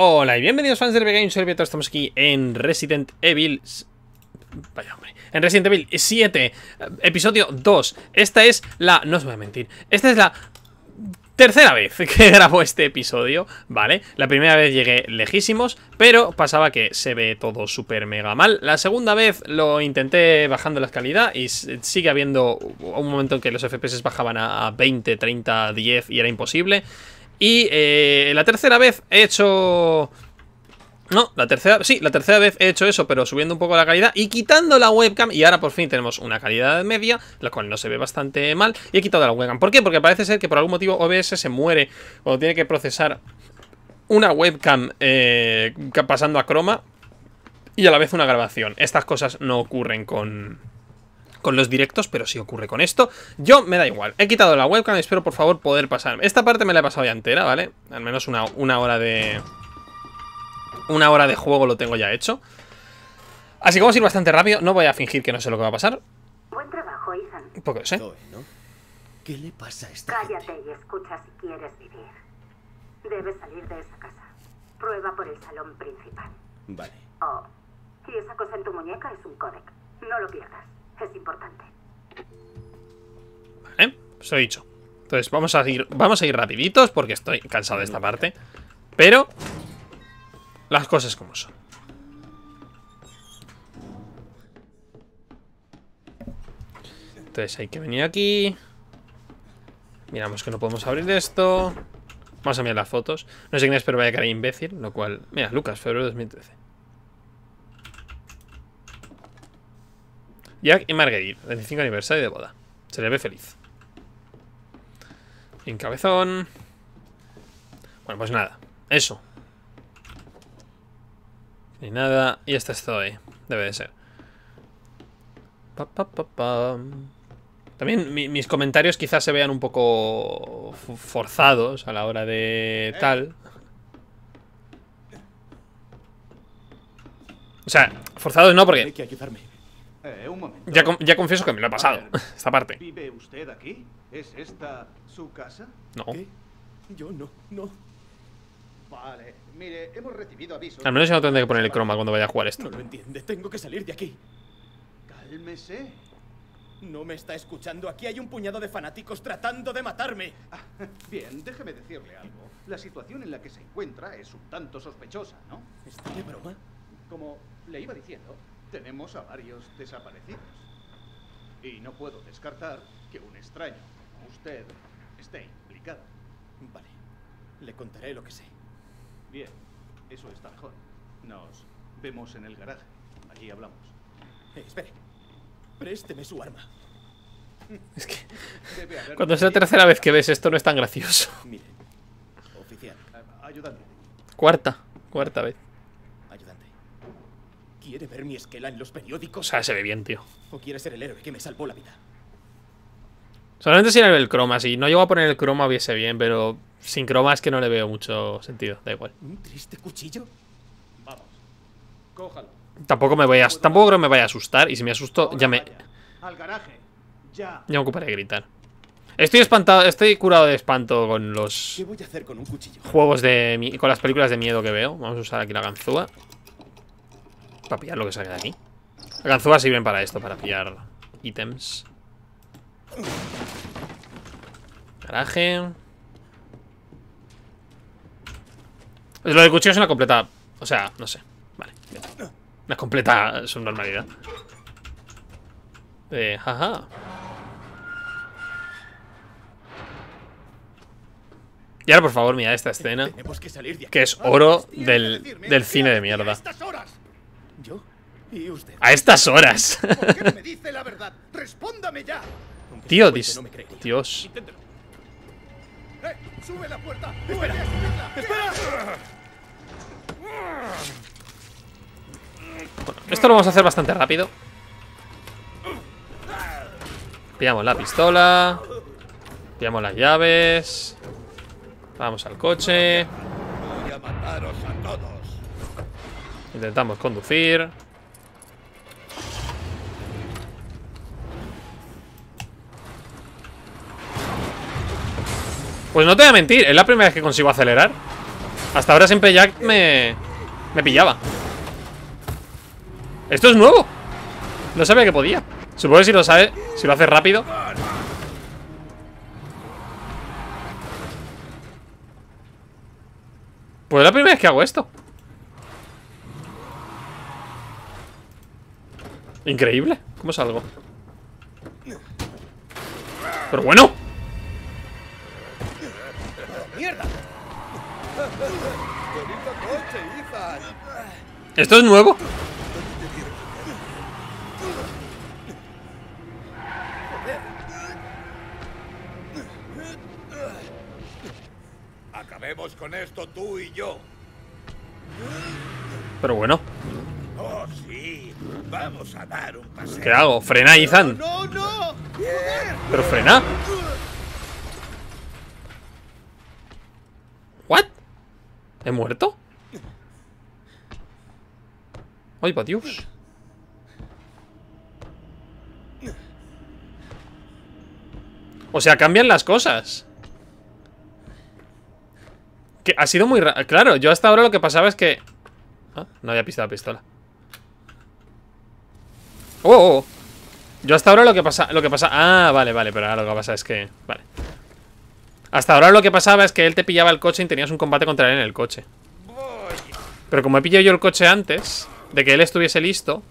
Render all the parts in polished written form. Hola y bienvenidos fans de RB Games, estamos aquí en Resident Evil... Vaya hombre. En Resident Evil 7, episodio 2. Esta es la... No os voy a mentir. Esta es la tercera vez que grabo este episodio, ¿vale? La primera vez llegué lejísimos, pero pasaba que se ve todo súper mega mal. La segunda vez lo intenté bajando la calidad y sigue habiendo un momento en que los FPS bajaban a 20, 30, 10 y era imposible. Y la tercera vez he hecho... No, la tercera... Sí, la tercera vez he hecho eso, pero subiendo un poco la calidad y quitando la webcam. Y ahora por fin tenemos una calidad media, la cual no se ve bastante mal. Y he quitado la webcam. ¿Por qué? Porque parece ser que por algún motivo OBS se muere cuando tiene que procesar una webcam pasando a croma y a la vez una grabación. Estas cosas no ocurren con los directos, pero sí ocurre con esto. Yo me da igual, he quitado la webcam. Espero por favor poder pasar, esta parte me la he pasado ya entera, ¿vale? Al menos una hora de juego lo tengo ya hecho, así que vamos a ir bastante rápido. No voy a fingir que no sé lo que va a pasar. Buen trabajo, Ethan. Poco sé. ¿Qué le pasa a esta gente? Cállate y escucha si quieres vivir. Debes salir de esa casa. Prueba por el salón principal. Vale. Oh, y esa cosa en tu muñeca es un códec. No lo pierdas. Es importante. Vale, os he dicho. Entonces vamos a ir rapiditos porque estoy cansado de esta parte. Pero las cosas como son. Entonces hay que venir aquí. Miramos que no podemos abrir esto. Vamos a mirar las fotos. No sé quién es, pero vaya cara imbécil. Lo cual... Mira, Lucas, febrero de 2013. Jack y Marguerite, 25 aniversario de boda. Se le ve feliz. En cabezón. Bueno, pues nada. Eso. Ni nada. Y este estoy. Debe de ser. También mis comentarios quizás se vean un poco forzados a la hora de tal. O sea, forzados no, porque... Hay que ayudarme. Ya confieso que me lo he pasado. Esta parte. ¿Vive usted aquí? ¿Es esta su casa? No. ¿Qué? Yo no. Vale, mire, hemos recibido avisos. Al menos yo no tendré que poner el croma cuando vaya a jugar esto. No lo entiende, tengo que salir de aquí. Cálmese. No me está escuchando, aquí hay un puñado de fanáticos tratando de matarme. Bien, déjeme decirle algo. La situación en la que se encuentra es un tanto sospechosa, ¿no? ¿Está de broma? Como le iba diciendo, tenemos a varios desaparecidos. Y no puedo descartar que un extraño como usted esté implicado. Vale, le contaré lo que sé. Bien, eso está mejor. Nos vemos en el garaje. Allí hablamos. Espere, présteme su arma. Es que cuando es la tercera vez que ves esto no es tan gracioso. Mire, oficial, ayúdame. Cuarta vez. ¿Quiere ver mi esquela en los periódicos? O sea, se ve bien, tío. ¿O quiere ser el héroe que me salvó la vida? Solamente sin el croma. Si no llego a poner el croma hubiese bien, pero sin croma es que no le veo mucho sentido. Da igual. ¿Un triste cuchillo? Vamos, cójalo. Tampoco creo que me vaya a asustar. Y si me asusto, ya me... Al garaje. Ya me ocuparé de gritar. Estoy espantado, estoy curado de espanto con los... ¿Qué voy a hacer con un cuchillo? Juegos de... Con las películas de miedo que veo. Vamos a usar aquí la ganzúa para pillar lo que salga de aquí. Las ganzúas sirven para esto, para pillar ítems. Garaje. Pues lo del cuchillo es una completa... O sea, no sé. Vale. Una completa subnormalidad. Jaja. Y ahora, por favor, mirad esta escena, que es oro del cine de mierda. ¿Yo? ¿Y usted? A estas horas. ¿Por qué no me dice la verdad? Respóndame ya. Tío, Dios. Sube la puerta. Espera. Bueno, esto lo vamos a hacer bastante rápido. Pillamos la pistola. Pillamos las llaves. Vamos al coche. Voy a mataros a todos. Intentamos conducir. Pues no te voy a mentir, es la primera vez que consigo acelerar. Hasta ahora siempre Jack me pillaba. ¡Esto es nuevo! No sabía que podía. Supongo que si lo sabe, si lo hace rápido. Pues es la primera vez que hago esto. Increíble. ¿Cómo salgo? ¡Pero bueno! ¡Mierda! ¿Esto es nuevo? Acabemos con esto tú y yo. Pero bueno. Oh, sí. Vamos a dar un paseo. ¿Qué hago? Frena, Ethan. No, no. Pero frena. ¿What? ¿He muerto? Ay, pa' Dios. O sea, cambian las cosas. Que ha sido muy raro. Claro, yo hasta ahora lo que pasaba es que... Ah, no había pistado la pistola. ¡Oh! Yo hasta ahora lo que pasa... Ah, vale, pero ahora lo que pasa es que... Vale. Hasta ahora lo que pasaba es que él te pillaba el coche y tenías un combate contra él en el coche. Pero como he pillado yo el coche antes de que él estuviese listo...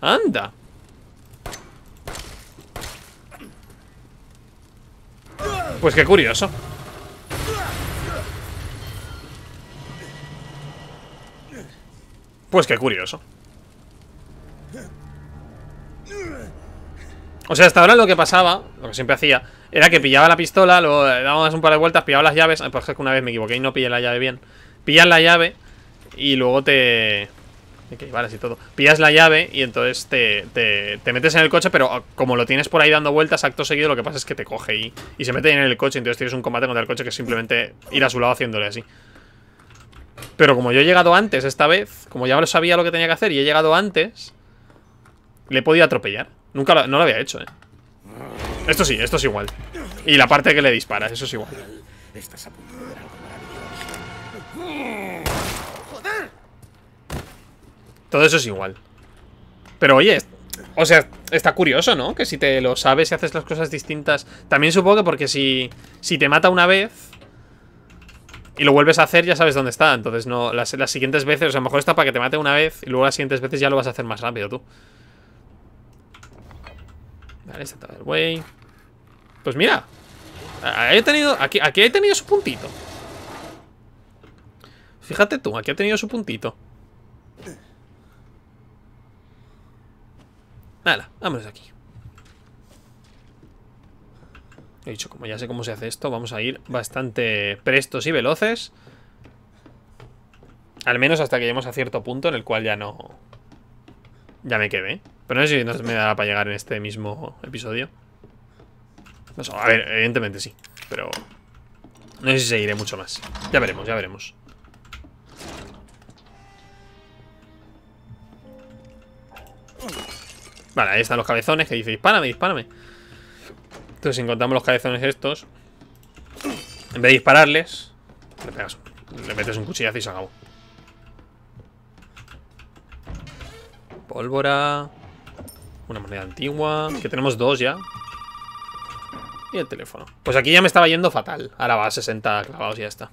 ¡Anda! Pues qué curioso. Pues qué curioso. O sea, hasta ahora lo que pasaba, lo que siempre hacía, era que pillaba la pistola, luego dábamos un par de vueltas, pillaba las llaves. Por ejemplo, una vez me equivoqué y no pillé la llave bien. Pillas la llave y luego te... Okay, vale, así todo. Pillas la llave y entonces te metes en el coche, pero como lo tienes por ahí dando vueltas, acto seguido lo que pasa es que te coge y se mete en el coche. Entonces tienes un combate contra el coche que es simplemente ir a su lado haciéndole así. Pero como yo he llegado antes esta vez, como ya sabía lo que tenía que hacer y he llegado antes, le he podido atropellar. No lo había hecho, ¿eh? Esto es igual. Y la parte que le disparas, eso es igual. Todo eso es igual. Pero oye, o sea, está curioso, ¿no? Que si te lo sabes y haces las cosas distintas. También supongo que porque si te mata una vez y lo vuelves a hacer, ya sabes dónde está. Entonces no las siguientes veces, o sea, a lo mejor está para que te mate una vez y luego las siguientes veces ya lo vas a hacer más rápido tú. Vale, este está del güey. Pues mira, aquí he tenido su puntito. Fíjate tú, aquí ha tenido su puntito. Nada, vámonos de aquí. He dicho, como ya sé cómo se hace esto, vamos a ir bastante prestos y veloces. Al menos hasta que lleguemos a cierto punto en el cual ya no... Ya me quedé. Pero no sé si nos me da para llegar en este mismo episodio. No sé, a ver, evidentemente sí. Pero no sé si seguiré mucho más. Ya veremos, ya veremos. Vale, ahí están los cabezones que dice, dispárame, dispárame. Entonces si encontramos los cabezones estos, en vez de dispararles, le metes un cuchillazo y se acabó. Pólvora. Una moneda antigua. Que tenemos dos ya. Y el teléfono. Pues aquí ya me estaba yendo fatal. Ahora va a 60 clavados y ya está.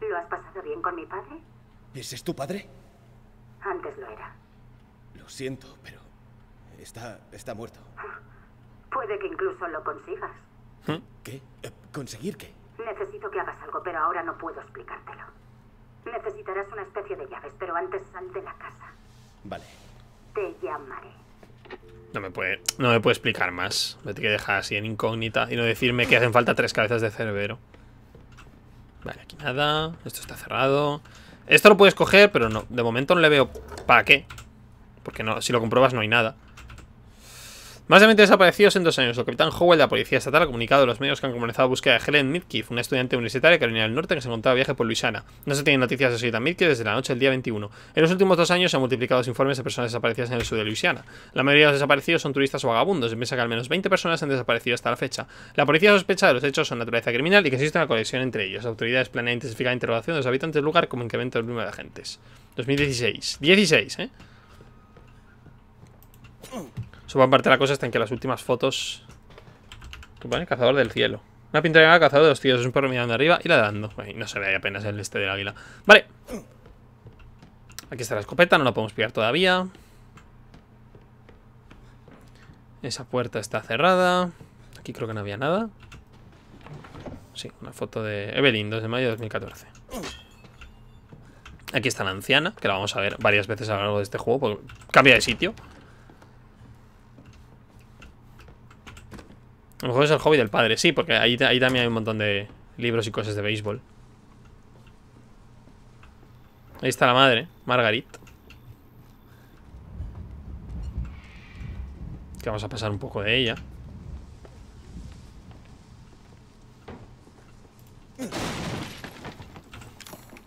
¿Lo has pasado bien con mi padre? ¿Ese es tu padre? Antes lo era. Lo siento, pero está muerto. Puede que incluso lo consigas. ¿Qué? ¿Conseguir qué? Necesito que hagas algo, pero ahora no puedo explicártelo. Necesitarás una especie de llaves, pero antes sal de la casa. Vale. Te llamaré. No me puede explicar más. Me tiene que dejar así en incógnita y no decirme que hacen falta 3 cabezas de cerbero. Vale, aquí nada. Esto está cerrado. Esto lo puedes coger, pero no. De momento no le veo para qué. Porque no, si lo compruebas no hay nada. Más de 20 desaparecidos en 2 años. El capitán Howell de la policía estatal ha comunicado a los medios que han comenzado la búsqueda de Helen Mitchkiff, una estudiante universitaria de Carolina del Norte que se encontraba de viaje por Luisiana. No se tienen noticias de la señorita Mitchkiff desde la noche del día 21. En los últimos 2 años se han multiplicado los informes de personas desaparecidas en el sur de Luisiana. La mayoría de los desaparecidos son turistas o vagabundos. Se piensa que al menos 20 personas han desaparecido hasta la fecha. La policía sospecha de los hechos son naturaleza criminal y que existe una conexión entre ellos. Las autoridades planean intensificar la interrogación de los habitantes del lugar como incremento del número de agentes. 2016. 16, ¿eh? Supongo que parte de la cosa está en que las últimas fotos... ¿Qué pone? Cazador del cielo. Una pintura llamada Cazador de los Cielos. Es un perro mirando arriba y ladrando. Ay, no se ve apenas el este del águila. Vale. Aquí está la escopeta. No la podemos pillar todavía. Esa puerta está cerrada. Aquí creo que no había nada. Sí, una foto de Evelyn, 2 de mayo de 2014. Aquí está la anciana, que la vamos a ver varias veces a lo largo de este juego, porque cambia de sitio. A lo mejor es el hobby del padre, sí, porque ahí también hay un montón de libros y cosas de béisbol. Ahí está la madre, Marguerite. Que vamos a pasar un poco de ella.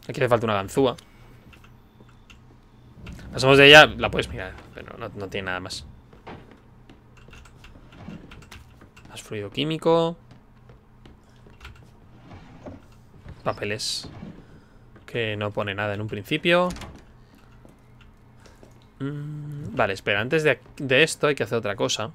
Aquí hace falta una ganzúa. Pasamos de ella, la puedes mirar, pero no tiene nada más. Más fluido químico. Papeles. Que no pone nada en un principio. Vale, espera, antes de esto hay que hacer otra cosa.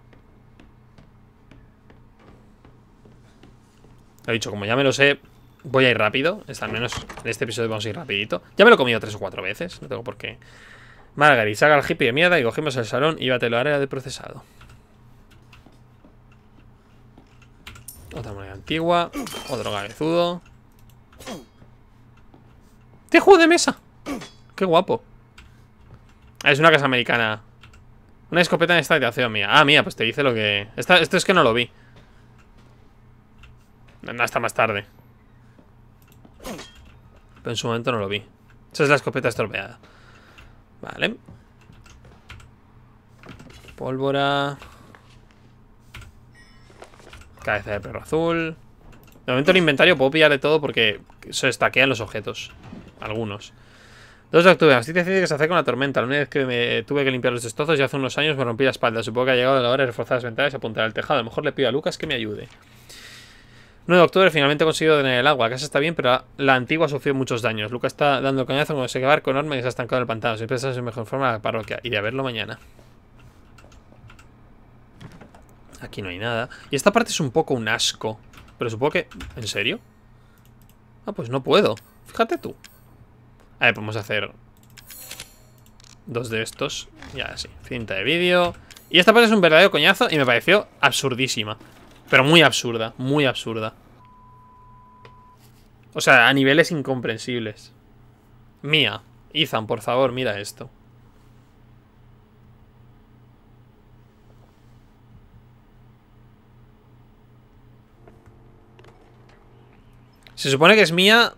Lo he dicho, como ya me lo sé, voy a ir rápido. Al menos en este episodio vamos a ir rapidito. Ya me lo he comido 3 o 4 veces, no tengo por qué. Marguerite, saca al hippie de mierda y cogemos el salón y llévatelo al área de procesado. Otra moneda antigua. Otro cabezudo. ¡Qué juego de mesa! ¡Qué guapo! Es una casa americana. Una escopeta en esta habitación, Mía. Ah, Mía, pues te dice lo que... Esto es que no lo vi. Hasta más tarde. Pero en su momento no lo vi. Esa es la escopeta estropeada. Vale. Pólvora. Cabeza de perro azul. De momento el inventario puedo pillar de todo porque se estaquean los objetos. Algunos. 2 de octubre. Así te dice que se acerca una tormenta. La única vez que me tuve que limpiar los destrozos ya hace unos años me rompí la espalda. Supongo que ha llegado la hora de reforzar las ventanas y apuntar al tejado. A lo mejor le pido a Lucas que me ayude. 9 de octubre, finalmente he conseguido tener el agua. La casa está bien, pero la antigua sufrió muchos daños. Lucas está dando cañazo cuando se barco enorme y se ha estancado en el pantano. Siempre está en su mejor forma la parroquia. Iré a verlo mañana. Aquí no hay nada. Y esta parte es un poco un asco. Pero supongo que... ¿En serio? Ah, pues no puedo. Fíjate tú. A ver, podemos hacer 2 de estos. Ya, sí. Cinta de vídeo. Y esta parte es un verdadero coñazo y me pareció absurdísima. Pero muy absurda, muy absurda. O sea, a niveles incomprensibles. Mía, Ethan, por favor, mira esto. Se supone que es Mía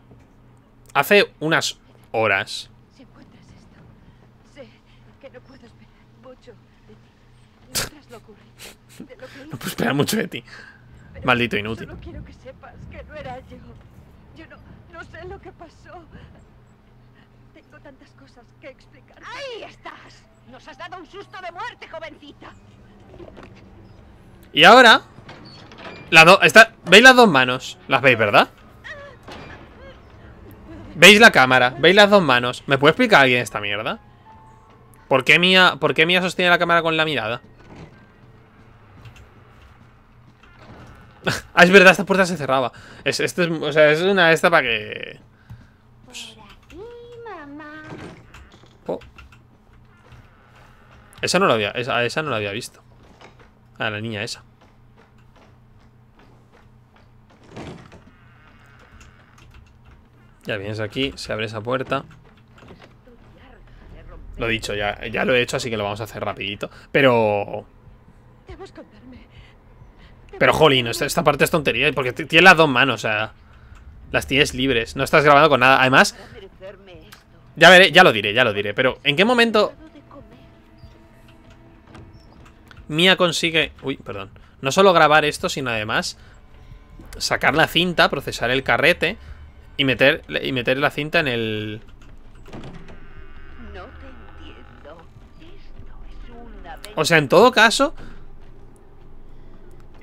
hace unas horas. Si encuentras esto, sé que no puedo esperar mucho de ti. Mientras lo ocurre. No puedo esperar mucho de ti. Maldito inútil. Solo quiero que sepas que no era yo. Yo no sé lo que pasó. Tengo tantas cosas que explicar. ¡Ahí estás! Nos has dado un susto de muerte, jovencita. Y ahora... ¿Veis las 2 manos? Las veis, ¿verdad? ¿Veis la cámara? ¿Veis las 2 manos? ¿Me puede explicar alguien esta mierda? ¿Por qué Mía sostiene la cámara con la mirada? Ah, es verdad, esta puerta se cerraba. O sea, es una esta para que... Pues... Oh. Esa no la había visto. Ah, la niña esa. Ya vienes aquí, se abre esa puerta. Lo dicho, ya lo he hecho, así que lo vamos a hacer rapidito. Pero... Pero, jolín, esta parte es tontería. Porque tienes las 2 manos, o sea. Las tienes libres. No estás grabando con nada. Además, ya veré, ya lo diré. Pero, ¿en qué momento? Mia consigue... Uy, perdón. No solo grabar esto, sino además sacar la cinta, procesar el carrete y meter la cinta en el... No te entiendo. Esto es una... O sea, en todo caso...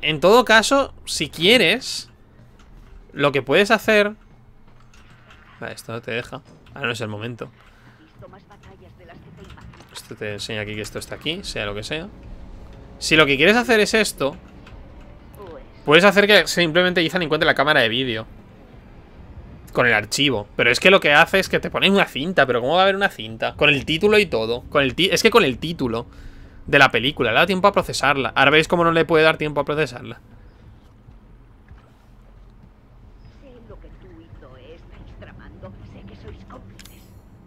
En todo caso, si quieres, lo que puedes hacer... Vale, esto no te deja. Ahora no es el momento. Esto te enseña aquí que esto está aquí, sea lo que sea. Si lo que quieres hacer es esto, puedes hacer que simplemente Ethan encuentre la cámara de vídeo con el archivo. Pero es que lo que hace es que te ponen una cinta. ¿Pero cómo va a haber una cinta? Con el título y todo. Es que con el título de la película. Le da tiempo a procesarla. Ahora veis cómo no le puede dar tiempo a procesarla.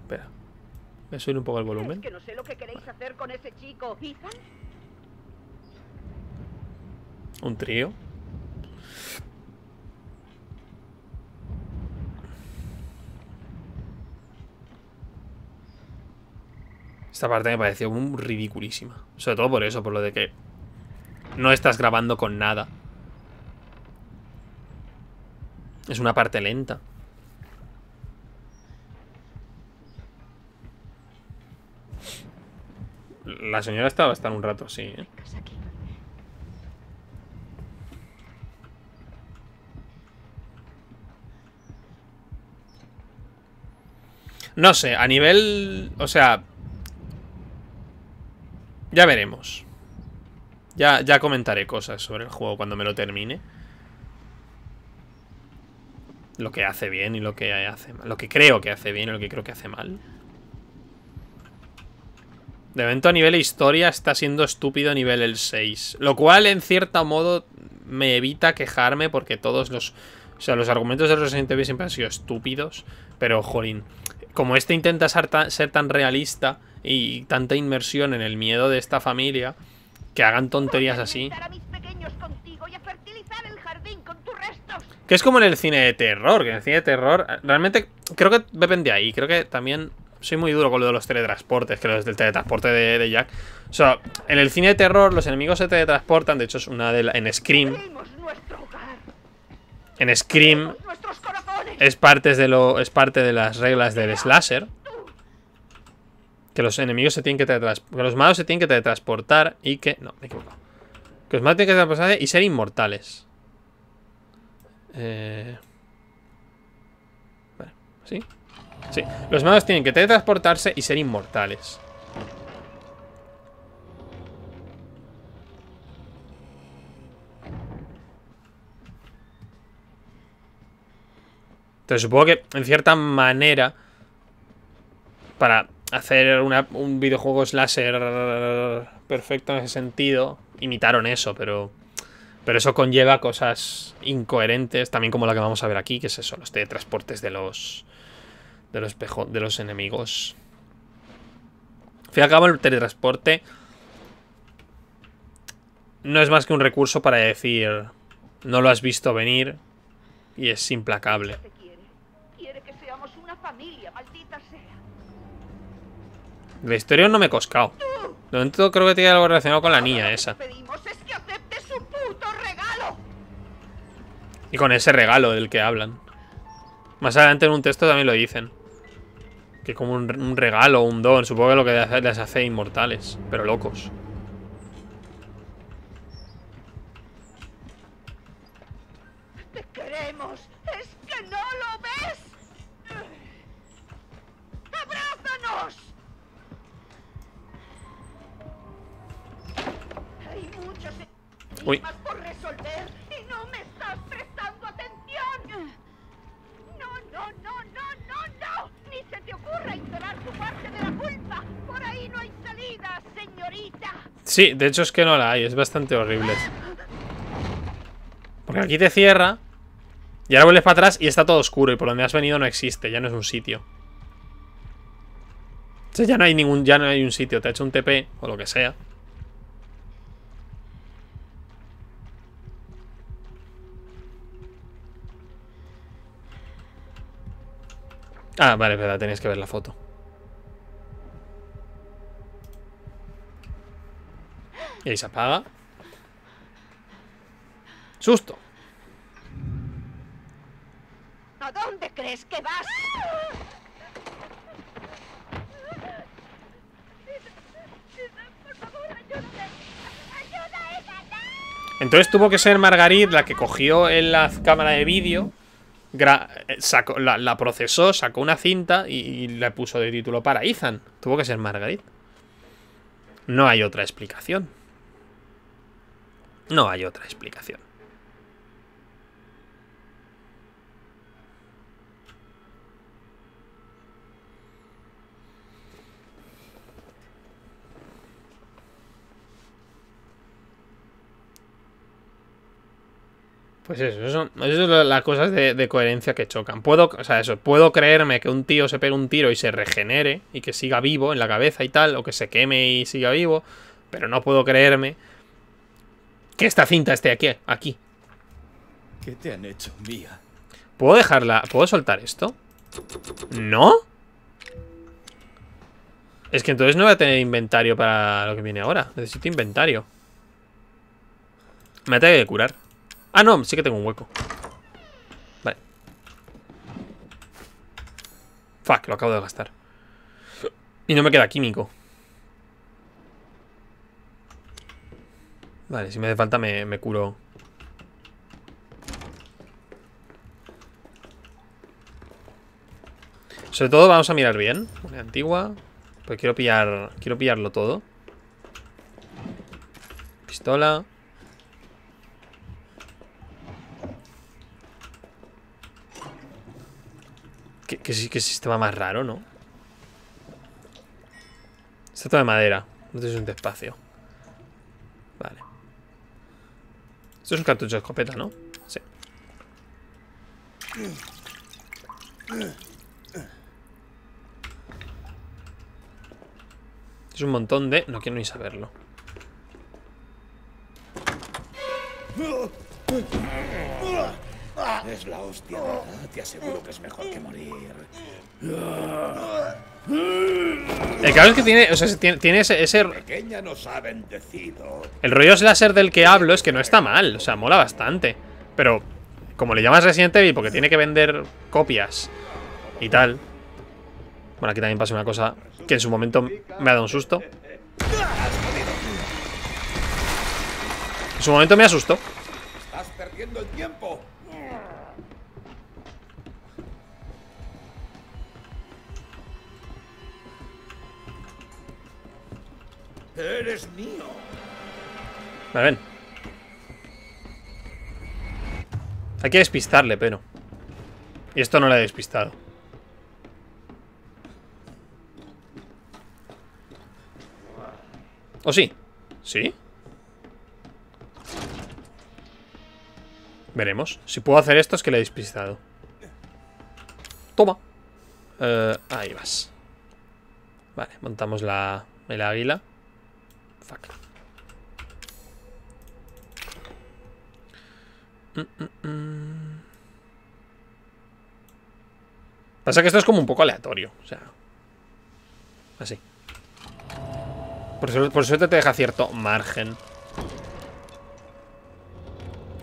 Espera. Voy a subir un poco el volumen. Es que no sé lo que queréis hacer con ese chico, Ethan. Un trío. Esta parte me pareció ridiculísima. Sobre todo por eso, por lo de que no estás grabando con nada. Es una parte lenta. La señora estaba hasta un rato así, ¿eh? No sé, a nivel... O sea... Ya veremos. Ya comentaré cosas sobre el juego cuando me lo termine. Lo que hace bien y lo que hace mal. Lo que creo que hace bien y lo que creo que hace mal. De momento a nivel historia está siendo estúpido a nivel el 6. Lo cual en cierto modo me evita quejarme porque todos los... O sea, los argumentos de Resident Evil siempre han sido estúpidos. Pero, jolín, como este intenta ser tan realista... Y tanta inmersión en el miedo de esta familia que hagan tonterías así. Que es como en el cine de terror. Que en el cine de terror realmente creo que depende de ahí. Creo que también soy muy duro con lo de los teletransportes. Que los del teletransporte de Jack. O sea, en el cine de terror los enemigos se teletransportan. De hecho es una de las... En Scream. En Scream es parte de las reglas del slasher. Que los enemigos se tienen que teletransportar. Que los malos se tienen que teletransportar y que... No, me he equivocado. Que los malos tienen que teletransportarse y ser inmortales. Vale, ¿sí? Sí. Los malos tienen que teletransportarse y ser inmortales. Entonces supongo que en cierta manera... Para... Hacer un videojuego slasher perfecto en ese sentido. Imitaron eso, pero eso conlleva cosas incoherentes. También como la que vamos a ver aquí, que es eso, los teletransportes de los enemigos. Al fin y al cabo, el teletransporte no es más que un recurso para decir no lo has visto venir y es implacable. Quiere que seamos una familia, maldita sea. La historia no me he coscado. De momento creo que tiene algo relacionado con la niña esa. Y con ese regalo del que hablan. Más adelante en un texto también lo dicen. Que como un regalo, un don. Supongo que lo que les hace inmortales. Pero locos. Te queremos. Es que no lo ves. ¡Abrázanos! Uy. Por resolver y no me estás prestando atención. No, ni se te ocurra ignorar tu parte de la culpa. Por ahí no hay salida, señorita. Sí, de hecho es que no la hay, es bastante horrible. Porque aquí te cierra y ahora vuelves para atrás y está todo oscuro y por donde has venido no existe, ya no es un sitio. O sea, ya no hay un sitio, te ha hecho un TP o lo que sea. Ah, vale, es verdad, tenéis que ver la foto. Y ahí se apaga. Susto. ¿A dónde crees que vas? Entonces tuvo que ser Marguerite la que cogió en la cámara de vídeo, la procesó, sacó una cinta y le puso de título para Ethan. Tuvo que ser Marguerite. No hay otra explicación. No hay otra explicación. Pues eso son las cosas de coherencia que chocan. Puedo creerme que un tío se pegue un tiro y se regenere y que siga vivo en la cabeza y tal, o que se queme y siga vivo, pero no puedo creerme que esta cinta esté aquí. ¿Qué te han hecho, Mia? ¿Puedo dejarla? ¿Puedo soltar esto? ¿No? Es que entonces no voy a tener inventario para lo que viene ahora. Necesito inventario. Me tengo que curar. Ah, no, sí que tengo un hueco. Vale. Fuck, lo acabo de gastar. Y no me queda químico. Vale, si me hace falta me curo. Sobre todo vamos a mirar bien. Vale, antigua. Pues quiero pillarlo todo. Pistola. Que sistema más raro, ¿no? Estatua de madera. No tiene un espacio. Vale. Esto es un cartucho de escopeta, ¿no? Sí. Es un montón de... No quiero ni saberlo. Es la hostia, ¿verdad? Te aseguro que es mejor que morir. El caso es que tiene, o sea, tiene ese... El rollo slasher del que hablo es que no está mal, o sea, mola bastante. Pero como le llamas Resident Evil porque tiene que vender copias y tal. Bueno, aquí también pasa una cosa que en su momento me ha dado un susto. En su momento me asustó. Estás perdiendo el tiempo. Eres mío. Vale, ven. Hay que despistarle, pero... Y esto no lo he despistado. ¿O sí? ¿Sí? Veremos. Si puedo hacer esto es que le he despistado. Toma. Ahí vas. Vale, montamos el águila. Fuck. Pasa que esto es como un poco aleatorio. O sea. Así. Por suerte te deja cierto margen.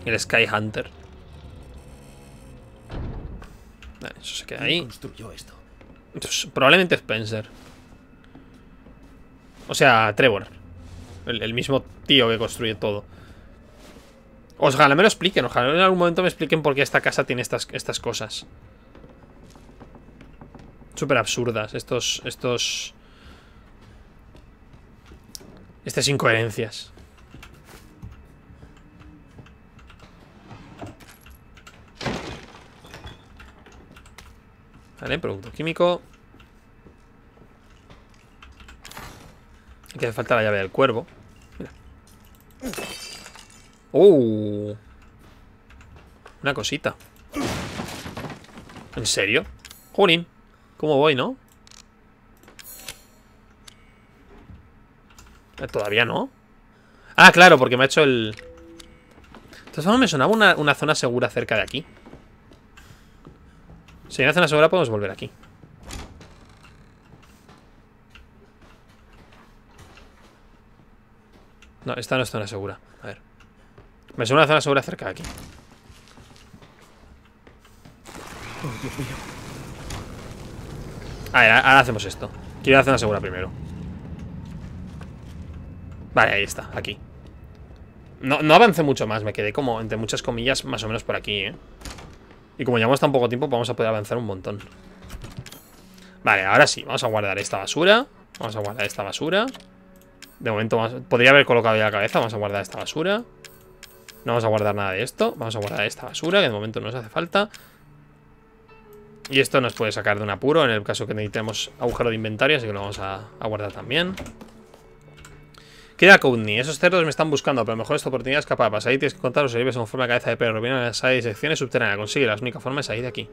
El Sky Hunter. Vale, eso se queda ahí. Construyó esto. Entonces, probablemente Spencer. O sea, Trevor. El mismo tío que construye todo. Ojalá me lo expliquen. Ojalá en algún momento me expliquen por qué esta casa tiene estas cosas. Súper absurdas. Estas incoherencias. Vale, producto químico. Aquí hace falta la llave del cuervo. Mira. Una cosita. ¿En serio? Jolín. ¿Cómo voy, no? Todavía no. Ah, claro, porque me ha hecho el... Entonces me sonaba una zona segura cerca de aquí. Si hay una zona segura podemos volver aquí. No, esta no es zona segura. A ver. Me suena una zona segura cerca de aquí. Oh, Dios mío. A ver, ahora hacemos esto. Quiero la zona segura primero. Vale, ahí está, aquí. No avancé mucho más, me quedé como entre muchas comillas más o menos por aquí, ¿eh? Y como llevamos tan poco tiempo, vamos a poder avanzar un montón. Vale, ahora sí, vamos a guardar esta basura. Vamos a guardar esta basura. De momento, podría haber colocado ya la cabeza. Vamos a guardar esta basura. No vamos a guardar nada de esto. Vamos a guardar esta basura, que de momento no nos hace falta. Y esto nos puede sacar de un apuro en el caso que necesitemos agujero de inventario, así que lo vamos a guardar también. Queda Coudney. Esos cerdos me están buscando, pero a lo mejor esta oportunidad es capaz. Pasar ahí tienes que contar los heridos en forma de cabeza de perro. Vienen a las secciones subterráneas. Consigue. La única forma es salir de aquí.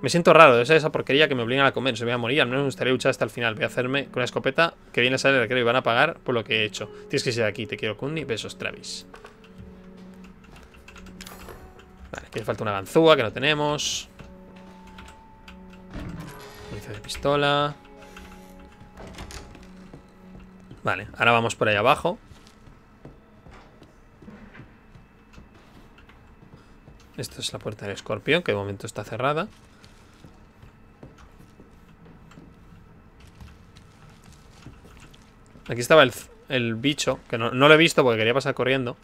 Me siento raro de ser esa porquería que me obligan a comer. Se me voy a morir. Al menos me gustaría luchar hasta el final. Voy a hacerme con una escopeta que viene a salir del recreo y van a pagar por lo que he hecho. Tienes que irse de aquí. Te quiero, Coudney. Besos, Travis. Vale, aquí le falta una ganzúa que no tenemos. Munición de pistola. Vale, ahora vamos por ahí abajo. Esto es la puerta del escorpión, que de momento está cerrada. Aquí estaba el bicho, que no lo he visto porque quería pasar corriendo.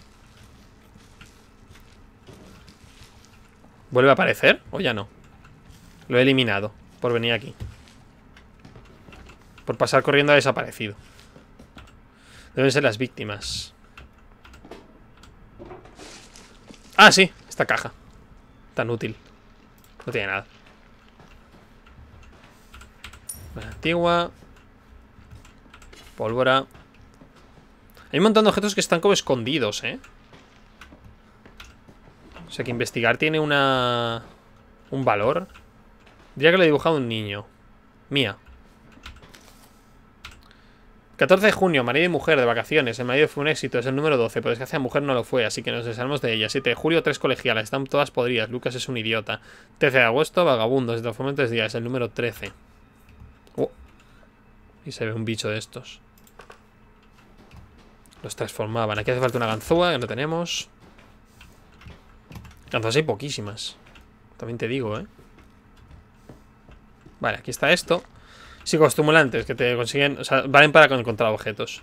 ¿Vuelve a aparecer o ya no? Lo he eliminado por venir aquí. Por pasar corriendo ha desaparecido. Deben ser las víctimas. Ah, sí, esta caja. Tan útil. No tiene nada. Bueno, antigua. Pólvora. Hay un montón de objetos que están como escondidos, ¿eh? O sea que investigar tiene un valor. Diría que lo he dibujado a un niño. Mía. 14 de junio, marido y mujer de vacaciones. El marido fue un éxito, es el número 12. Por desgracia, mujer no lo fue, así que nos desarmamos de ella. 7 de julio, 3 colegialas, están todas podridas. Lucas es un idiota. 13 de agosto, vagabundo, se transforma en 3 días, es el número 13. Oh. Y se ve un bicho de estos. Los transformaban. Aquí hace falta una ganzúa, que no tenemos. Ganzúas hay poquísimas. También te digo, ¿eh? Vale, aquí está esto. Psicoestimulantes que te consiguen, o sea, valen para encontrar objetos.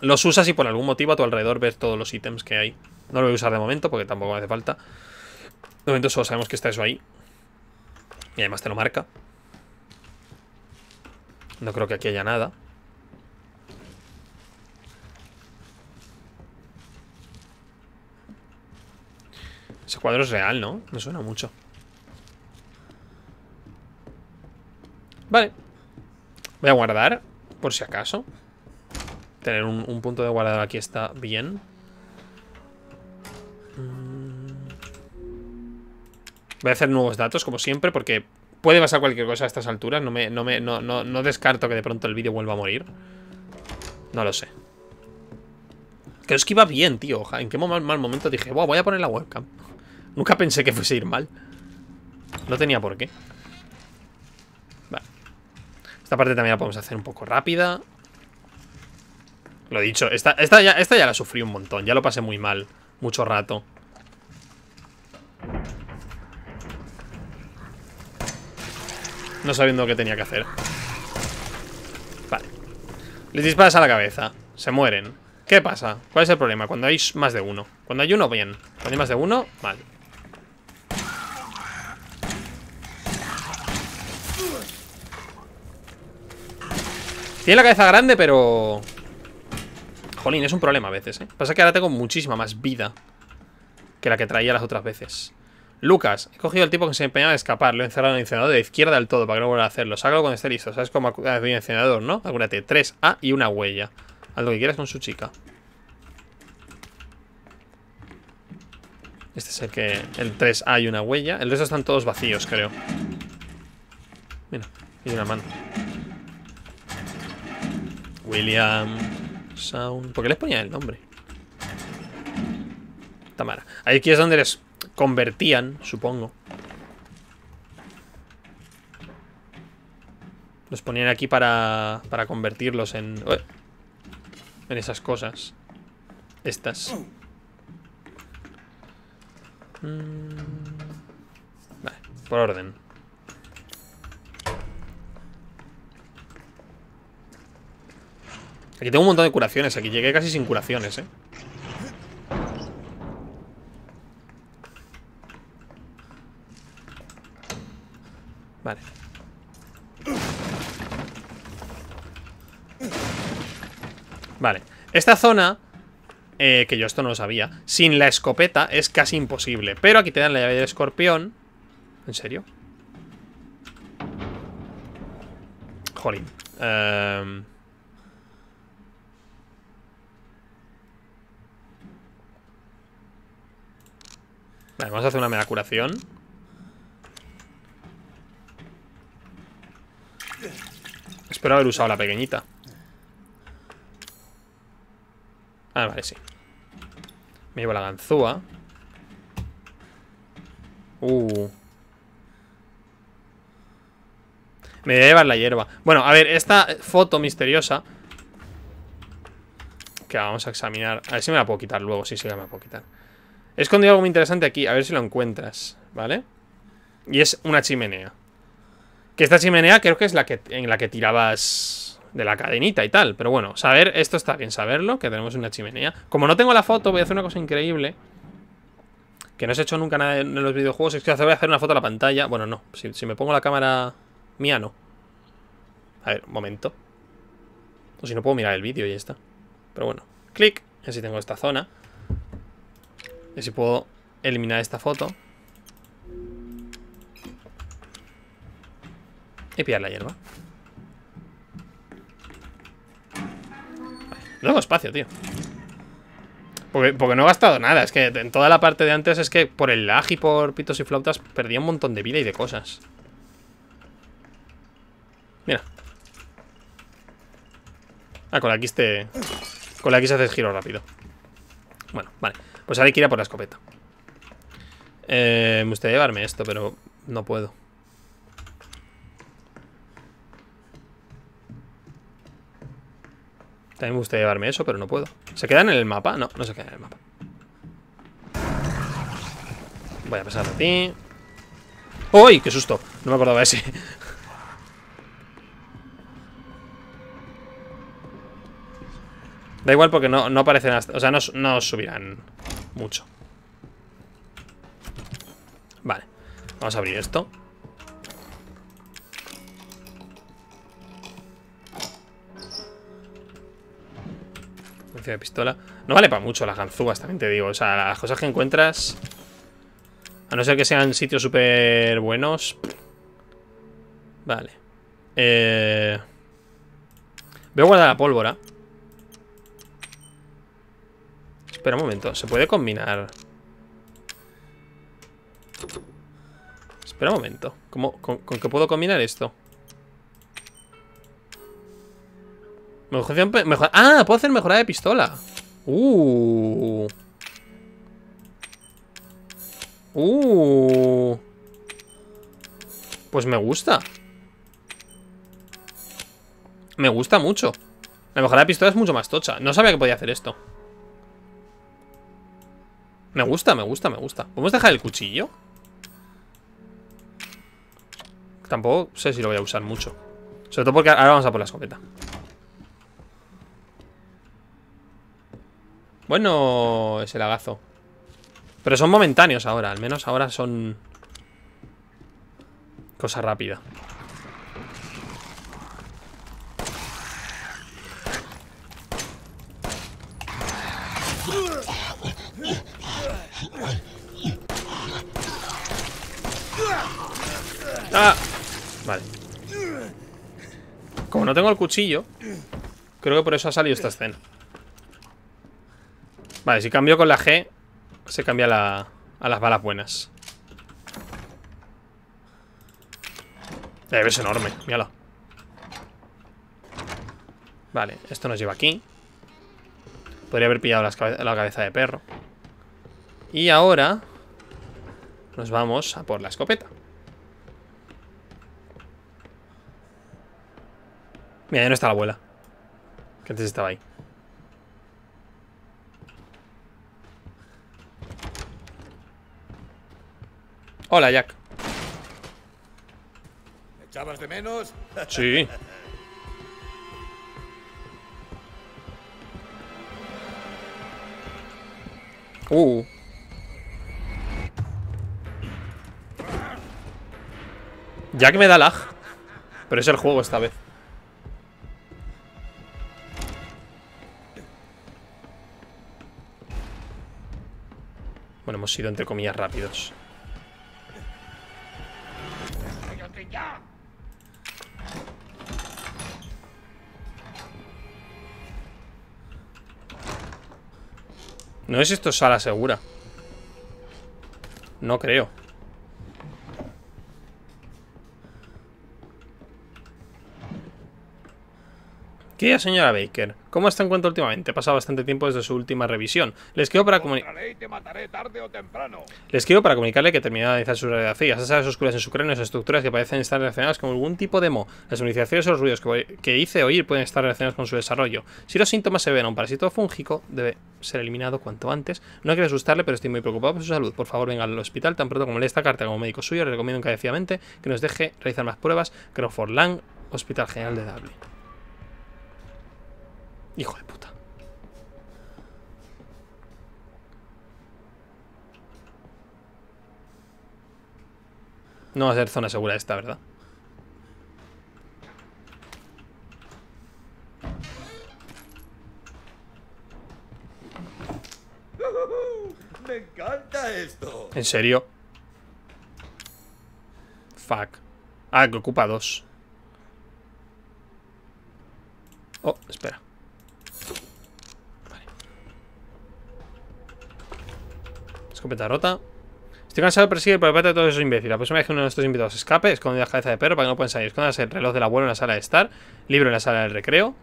Los usas y por algún motivo a tu alrededor ves todos los ítems que hay. No lo voy a usar de momento porque tampoco me hace falta. De momento solo sabemos que está eso ahí. Y además te lo marca. No creo que aquí haya nada. Ese cuadro es real, ¿no? Me suena mucho. Vale, voy a guardar, por si acaso. Tener un punto de guardado aquí está bien. Voy a hacer nuevos datos, como siempre, porque puede pasar cualquier cosa a estas alturas. No descarto que de pronto el vídeo vuelva a morir. No lo sé. Creo que iba bien, tío. En qué mal momento dije, wow, voy a poner la webcam. Nunca pensé que fuese a ir mal. No tenía por qué. Esta parte también la podemos hacer un poco rápida. Lo dicho, esta ya la sufrí un montón. Ya lo pasé muy mal, mucho rato. No sabiendo qué tenía que hacer. Vale. Les disparas a la cabeza, se mueren. ¿Qué pasa? ¿Cuál es el problema? Cuando hay más de uno. Cuando hay uno, bien. Cuando hay más de uno, mal. Tiene la cabeza grande, pero... Jolín, es un problema a veces, ¿eh? Pasa que ahora tengo muchísima más vida que la que traía las otras veces. Lucas, he cogido al tipo que se empeñaba a escapar. Lo he encerrado en el incendiador de la izquierda del todo para que no vuelva a hacerlo. Sácalo cuando esté listo. ¿Sabes cómo acudir al incendiador, no? Acuérdate, 3A y una huella. Haz lo que quieras con su chica. Este es el que... El 3A y una huella. El resto están todos vacíos, creo. Mira, y una mano. William Sound. ¿Por qué les ponía el nombre? Tamara. Ahí aquí es donde les convertían, supongo. Los ponían aquí para convertirlos en... en esas cosas. Estas. Vale, por orden. Aquí tengo un montón de curaciones. Aquí llegué casi sin curaciones, eh. Vale. Vale. Esta zona, que yo esto no lo sabía, sin la escopeta es casi imposible. Pero aquí te dan la llave del escorpión. ¿En serio? Jolín. Vale, vamos a hacer una mera curación. Espero haber usado la pequeñita. Ah, vale, sí. Me llevo la ganzúa. Me voy a llevar la hierba. Bueno, a ver, esta foto misteriosa que vamos a examinar. A ver si me la puedo quitar luego. Sí, sí, me la puedo quitar. He escondido algo muy interesante aquí. A ver si lo encuentras, ¿vale? Y es una chimenea. Que esta chimenea creo que es la que, en la que tirabas de la cadenita y tal. Pero bueno, saber, esto está bien saberlo, que tenemos una chimenea. Como no tengo la foto, voy a hacer una cosa increíble. Que no he hecho nunca nada en los videojuegos. Es que voy a hacer una foto a la pantalla. Bueno, no, si me pongo la cámara mía, no. A ver, un momento. O si no puedo mirar el vídeo y ya está. Pero bueno, clic, así tengo esta zona. Y si puedo eliminar esta foto y pillar la hierba. No tengo espacio, tío. Porque no he gastado nada. Es que en toda la parte de antes es que por el lag y por pitos y flautas perdía un montón de vida y de cosas. Mira. Ah, con la X haces giro rápido. Bueno, vale. Pues ahora hay que ir a por la escopeta. Me gustaría llevarme esto, pero no puedo. También me gustaría llevarme eso, pero no puedo. ¿Se quedan en el mapa? No, no se quedan en el mapa. Voy a pasar a ti. ¡Uy! ¡Qué susto! No me acordaba ese. Da igual porque no aparecen hasta... O sea, no subirán mucho. Vale. Vamos a abrir esto. De pistola. No vale para mucho las ganzúas, también te digo. O sea, las cosas que encuentras, a no ser que sean sitios súper buenos. Vale. Voy a guardar la pólvora. Espera un momento. ¿Se puede combinar? Espera un momento. ¿Cómo, con qué puedo combinar esto? Ah, puedo hacer mejorada de pistola. Pues me gusta. Me gusta mucho. La mejorada de pistola es mucho más tocha. No sabía que podía hacer esto. Me gusta, me gusta, me gusta. ¿Podemos dejar el cuchillo? Tampoco sé si lo voy a usar mucho. Sobre todo porque ahora vamos a por la escopeta. Bueno, es el lagazo. Pero son momentáneos ahora. Al menos ahora son cosa rápida. ¡Ah! Vale. Como no tengo el cuchillo, creo que por eso ha salido esta escena. Vale, si cambio con la G, se cambia a las balas buenas. Es enorme, mírala. Vale, esto nos lleva aquí. Podría haber pillado la cabeza de perro. Y ahora nos vamos a por la escopeta. Mira, ya no está la abuela, que antes estaba ahí. Hola, Jack. ¿Me echabas de menos? Sí. Jack me da lag. Pero es el juego esta vez. Bueno, hemos sido entre comillas rápidos. No es esto sala segura. No creo. Querida señora Baker, ¿cómo está en cuanto últimamente? Ha pasado bastante tiempo desde su última revisión. Les escribo para comunicarle que terminó de analizar sus radiografías, esas áreas oscuras en su cráneo y sus estructuras que parecen estar relacionadas con algún tipo de moho. Las manifestaciones o los ruidos que hice oír pueden estar relacionados con su desarrollo. Si los síntomas se ven a un parásito fúngico, debe ser eliminado cuanto antes. No hay que asustarle, pero estoy muy preocupado por su salud. Por favor, venga al hospital tan pronto como lea esta carta. Como médico suyo, le recomiendo encarecidamente que nos deje realizar más pruebas. Crawford Lang, Hospital General de Dublin. Hijo de puta. No va a ser zona segura esta, ¿verdad? Me encanta esto. ¿En serio? Fuck. Ah, que ocupa 2. Oh, espera. Escopeta rota. Estoy cansado de perseguir por parte de todos esos imbéciles. La próxima vez que uno de nuestros invitados escape, esconde la cabeza de perro para que no puedan salir. Esconde el reloj del abuelo en la sala de estar. Libro en la sala del recreo.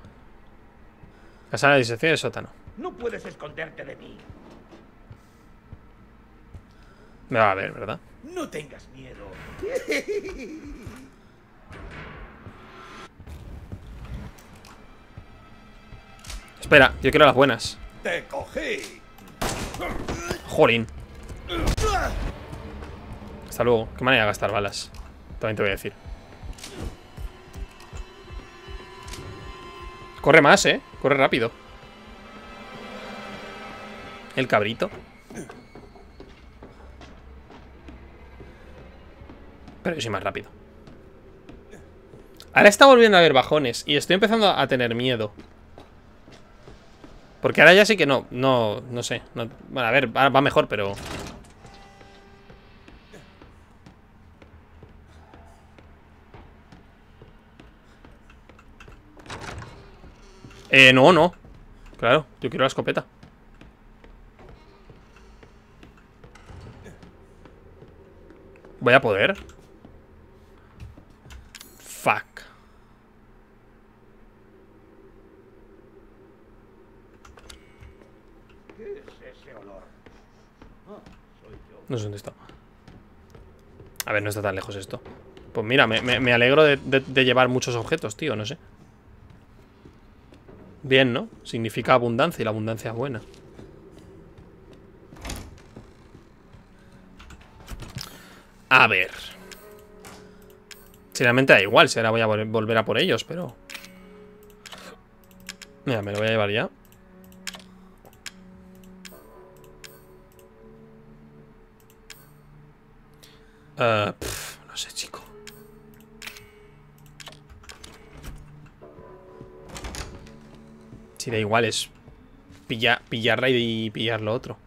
La sala de disección y el sótano. No puedes esconderte de mí. Me va a ver, ¿verdad? No tengas miedo. Espera, yo quiero las buenas. Te cogí. Jolín. Hasta luego. Qué manera de gastar balas. También te voy a decir. Corre más, ¿eh? Corre rápido. El cabrito. Pero yo soy más rápido. Ahora está volviendo a haber bajones y estoy empezando a tener miedo. Porque ahora ya sí que no sé. No, bueno, a ver, ahora va mejor, pero... No. Claro, yo quiero la escopeta. ¿Voy a poder? Fuck. No sé dónde está. A ver, no está tan lejos esto. Pues mira, me alegro de llevar muchos objetos, tío, no sé. Bien, ¿no? Significa abundancia y la abundancia es buena. A ver. Sinceramente da igual, si ahora voy a volver a por ellos, pero... Mira, me lo voy a llevar ya. No sé, chico. Si da igual, es pillarla y pillar lo otro.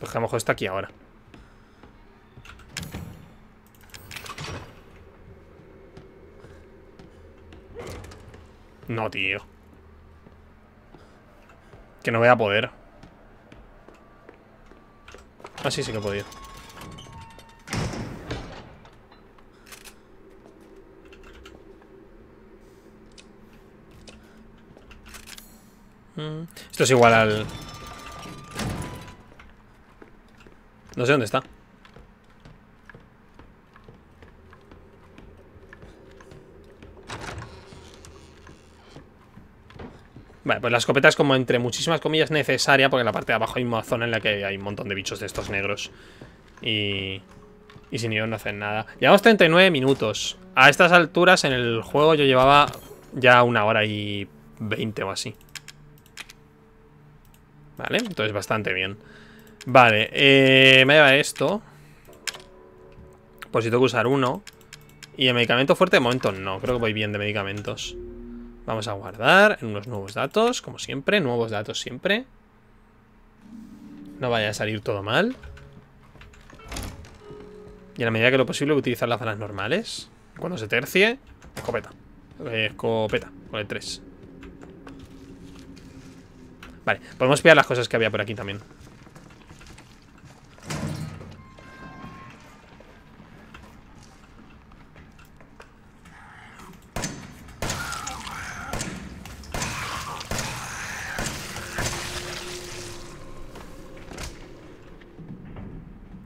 Pues a lo mejor está aquí ahora. No, tío. Que no voy a poder. Ah, sí, sí que he podido. Esto es igual al... No sé dónde está. Vale, pues la escopeta es como entre muchísimas comillas necesaria, porque en la parte de abajo hay una zona en la que hay un montón de bichos de estos negros. Y sin ellos no hacen nada. Llevamos 39 minutos. A estas alturas en el juego yo llevaba ya 1 hora y 20 o así. Vale, entonces bastante bien. Vale, me lleva esto. Pues si tengo que usar uno. Y el medicamento fuerte de momento no. Creo que voy bien de medicamentos. Vamos a guardar en unos nuevos datos, como siempre. Nuevos datos siempre. No vaya a salir todo mal. Y en la medida que lo posible voy a utilizar las balas normales. Cuando se tercie, escopeta. Escopeta, con el 3. Vale, podemos pillar las cosas que había por aquí también.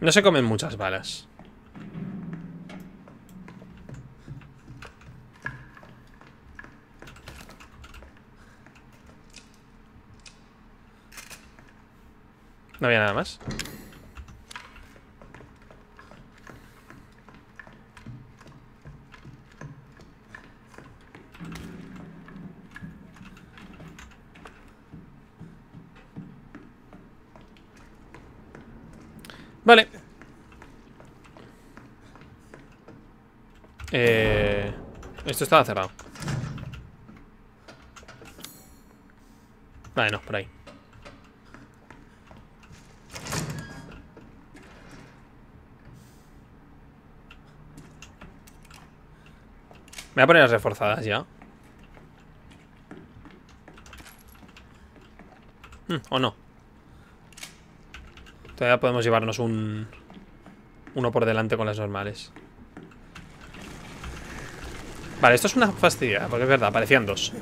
No se comen muchas balas. No había nada más. Vale. Esto estaba cerrado. Vale, no, por ahí. Me voy a poner las reforzadas ya. O no. Todavía podemos llevarnos uno por delante con las normales. Vale, esto es una fastidia, porque es verdad, parecían dos.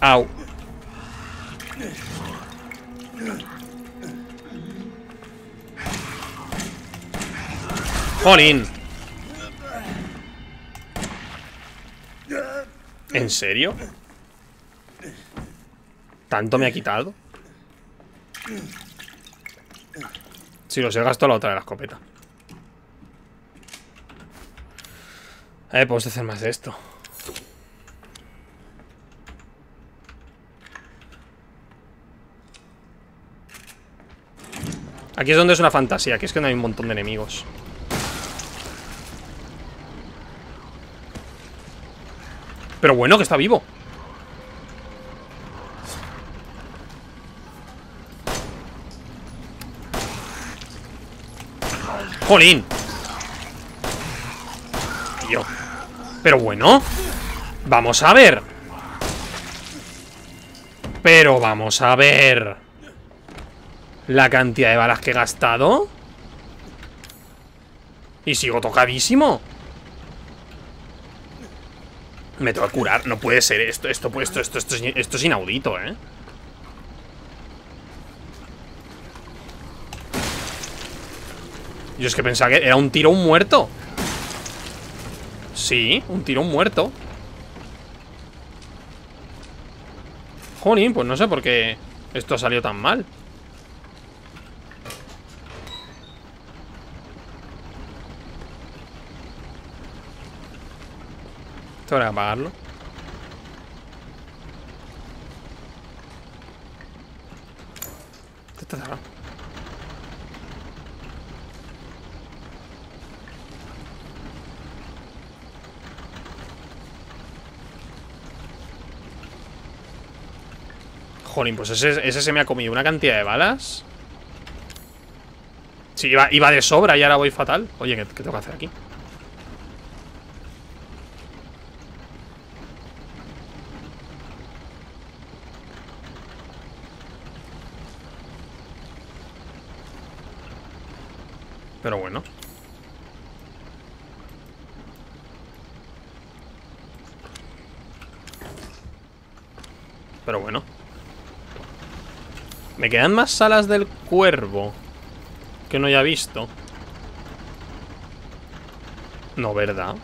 Au. ¡Jolín! ¿En serio? ¿Tanto me ha quitado? Si los he gastado la otra de la escopeta. A ver, podemos hacer más de esto. Aquí es donde es una fantasía, que es que no hay un montón de enemigos. Pero bueno, que está vivo. ¡Jolín! Tío. Pero bueno. Vamos a ver. Pero vamos a ver. La cantidad de balas que he gastado. Y sigo tocadísimo. Me tengo que curar. No puede ser esto. Esto es inaudito, ¿eh? Yo es que pensaba que era un tiro, un muerto. Sí, un tiro, un muerto. Jolín, pues no sé por qué esto salió tan mal. Esto habrá que apagarlo. Esto está cerrado. Jolín, pues ese se me ha comido una cantidad de balas. Sí, iba de sobra y ahora voy fatal. Oye, ¿qué tengo que hacer aquí? Pero bueno. Pero bueno. Me quedan más salas del cuervo que no haya visto. No, ¿verdad?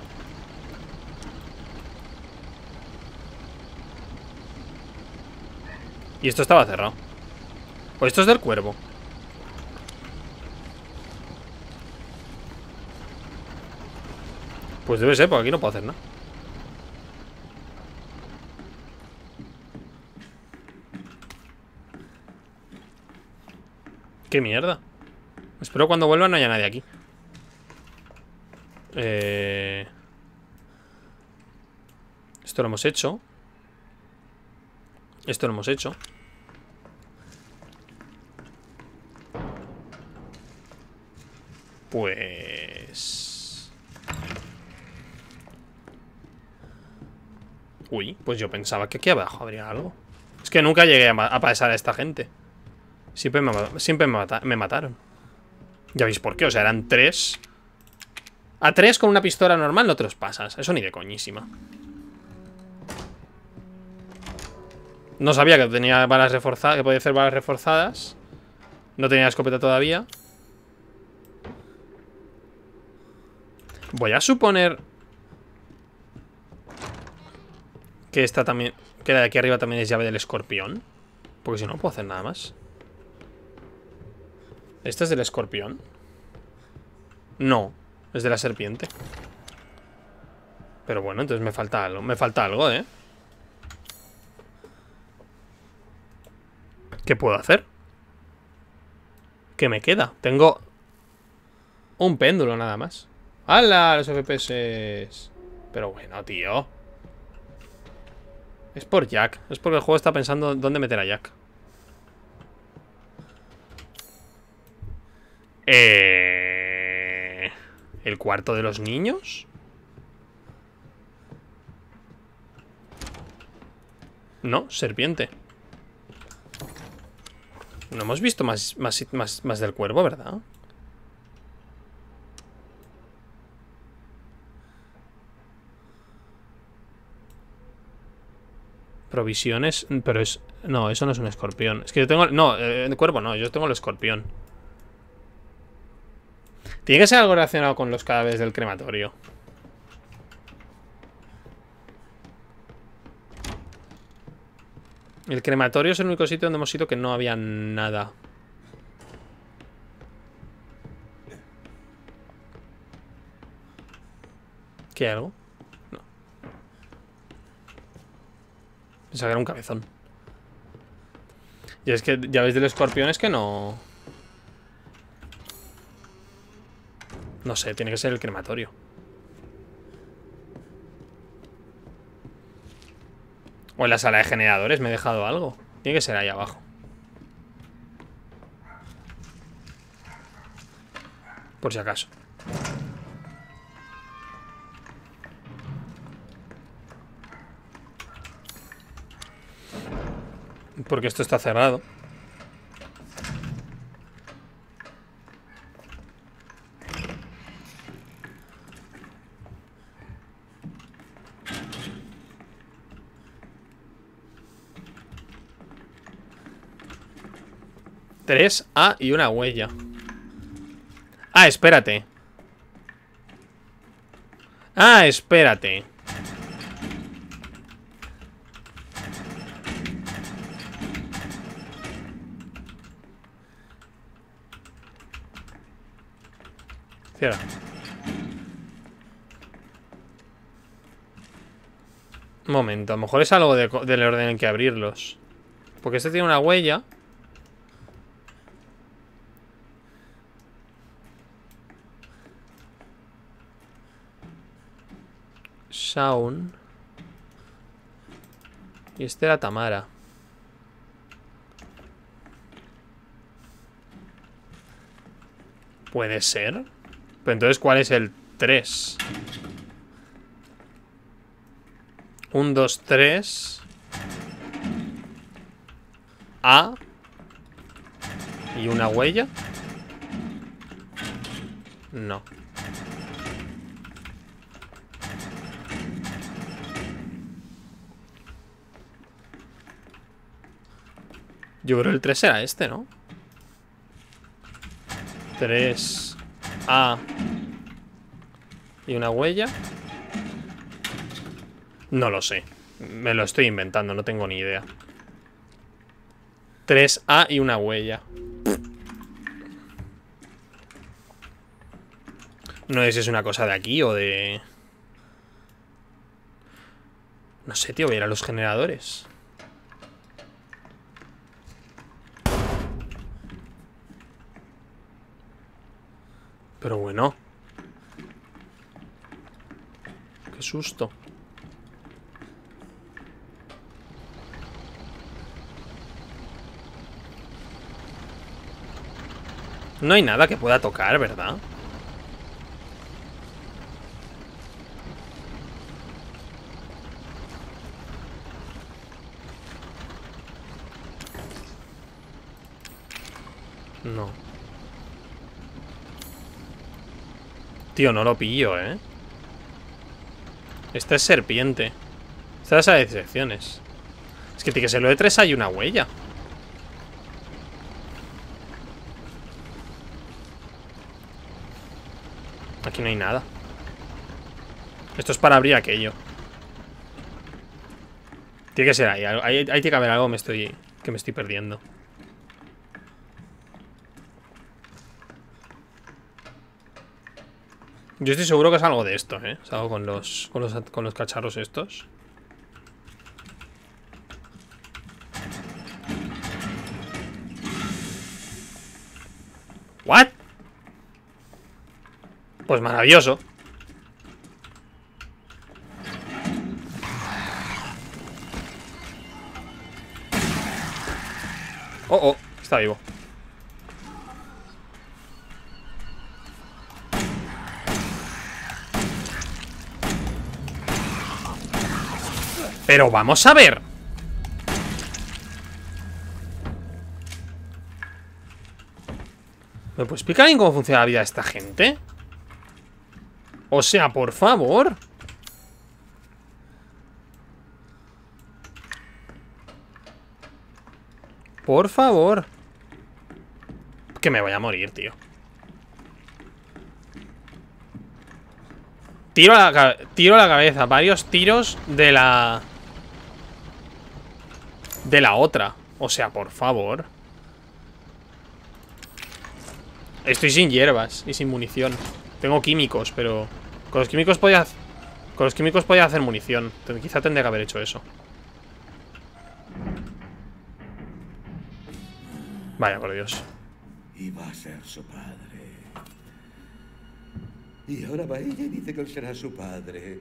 Y esto estaba cerrado. O esto es del cuervo. Pues debe ser, porque aquí no puedo hacer nada. ¡Qué mierda! Espero cuando vuelva no haya nadie aquí. Esto lo hemos hecho. Esto lo hemos hecho. Pues... Uy, pues yo pensaba que aquí abajo habría algo. Es que nunca llegué a pasar a esta gente. Siempre me mataron. Ya veis por qué, o sea, eran tres. A tres con una pistola normal no te los pasas. Eso ni de coñísima. No sabía que tenía balas reforzadas, que podía hacer balas reforzadas. No tenía escopeta todavía. Voy a suponer que esta también, que la de aquí arriba también es llave del escorpión, porque si no, no puedo hacer nada más. ¿Esta es del escorpión? No, es de la serpiente. Pero bueno, entonces me falta algo, ¿eh? ¿Qué puedo hacer? ¿Qué me queda? Tengo un péndulo nada más. ¡Hala! Los FPS. Pero bueno, tío. Es por Jack. Es porque el juego está pensando dónde meter a Jack. ¿El cuarto de los niños? No, serpiente. No hemos visto más del cuervo, ¿verdad? Provisiones, pero es... No, eso no es un escorpión. Es que yo tengo... No, el cuervo no, yo tengo el escorpión. Tiene que ser algo relacionado con los cadáveres del crematorio. El crematorio es el único sitio donde hemos ido que no había nada. ¿Qué hay algo? No. Pensaba que era un cabezón. Y es que ya veis del escorpión es que no... No sé, tiene que ser el crematorio. O en la sala de generadores me he dejado algo. Tiene que ser ahí abajo. Por si acaso. Porque esto está cerrado. Ah, y una huella. Ah, espérate. Ah, espérate. Cierra. Un momento, a lo mejor es algo del orden en que abrirlos. Porque este tiene una huella. Sound. Y este era Tamara. ¿Puede ser? Pero entonces, ¿cuál es el 3? 1, 2, 3. A. ¿Y una huella? No. Yo creo que el 3 era este, ¿no? 3. Ah. ¿Y una huella? No lo sé. Me lo estoy inventando, no tengo ni idea. 3A y una huella. No sé si es una cosa de aquí o de... No sé, tío, voy a ir a los generadores. Pero bueno. Qué susto. No hay nada que pueda tocar, ¿verdad? No. Tío, no lo pillo, ¿eh? Esta es serpiente. Esta es a decepciones. Es que se lo de 3 hay una huella. Aquí no hay nada. Esto es para abrir aquello. Tiene que ser ahí. Ahí tiene que haber algo que me estoy perdiendo. Yo estoy seguro que es algo de esto, ¿eh? Es algo con los cacharros estos. ¿What? Pues maravilloso. Oh, oh, está vivo. Pero vamos a ver. ¿Me puede explicar bien cómo funciona la vida de esta gente? O sea, por favor. Por favor. Que me voy a morir, tío. Tiro a la cabeza. Varios tiros de la... de la otra. O sea, por favor. Estoy sin hierbas y sin munición. Tengo químicos, pero... Con los químicos podía hacer munición. Quizá tendría que haber hecho eso. Vaya, por Dios. Iba a ser su padre. Y ahora va ella y dice que él será su padre.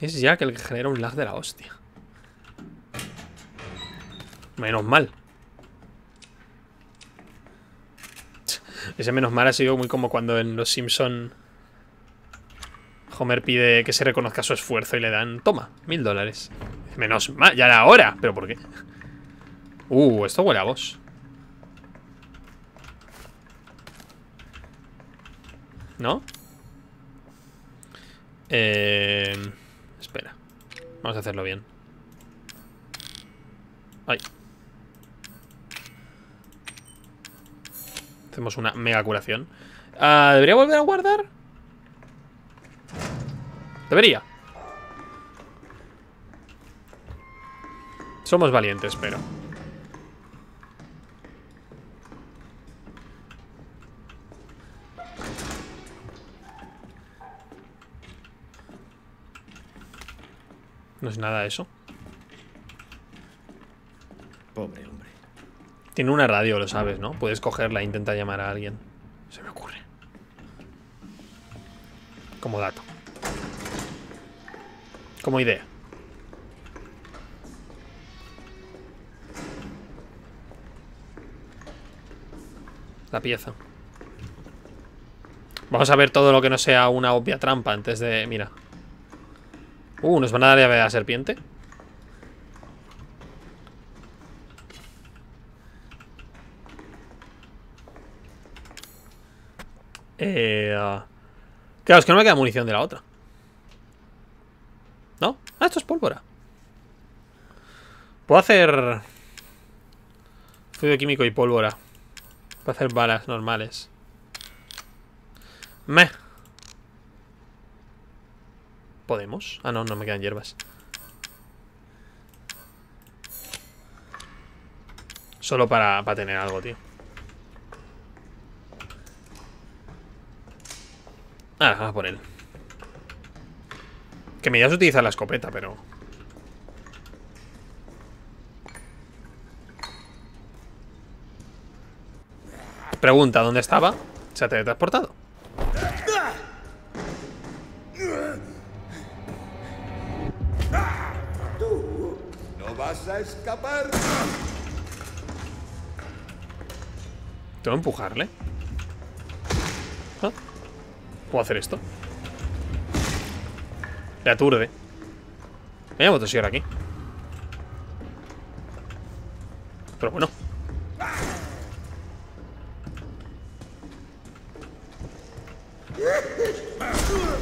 Es Jack el que genera un lag de la hostia. Menos mal. Ese menos mal ha sido muy como cuando en Los Simpson Homer pide que se reconozca su esfuerzo y le dan, toma, $1000. Menos mal, ya era hora. ¿Pero por qué? Esto huele a vos. ¿No? Espera. Vamos a hacerlo bien. Ay. Hacemos una mega curación. ¿Debería volver a guardar? Debería. Somos valientes, pero... No es nada eso. Pobre hombre. Tiene una radio, lo sabes, ¿no? Puedes cogerla e intentar llamar a alguien. Se me ocurre. Como dato. Como idea. la pieza. Vamos a ver todo lo que no sea una obvia trampa antes de... Mira. ¿Nos van a dar llave a la serpiente? Claro, es que no me queda munición de la otra. ¿No? Ah, esto es pólvora. Puedo hacer... fluido químico y pólvora. Puedo hacer balas normales. ¿Podemos? Ah, no, no me quedan hierbas. Solo para tener algo, tío. Ah, vamos por él. Que me ibas a utilizar la escopeta, pero... Pregunta, ¿dónde estaba? ¿Se ha teletransportado? Tú no vas a escapar. ¿Tengo que empujarle? ¿Ah? ¿Puedo hacer esto? Le aturde. Hay una motosierra aquí. Pero bueno.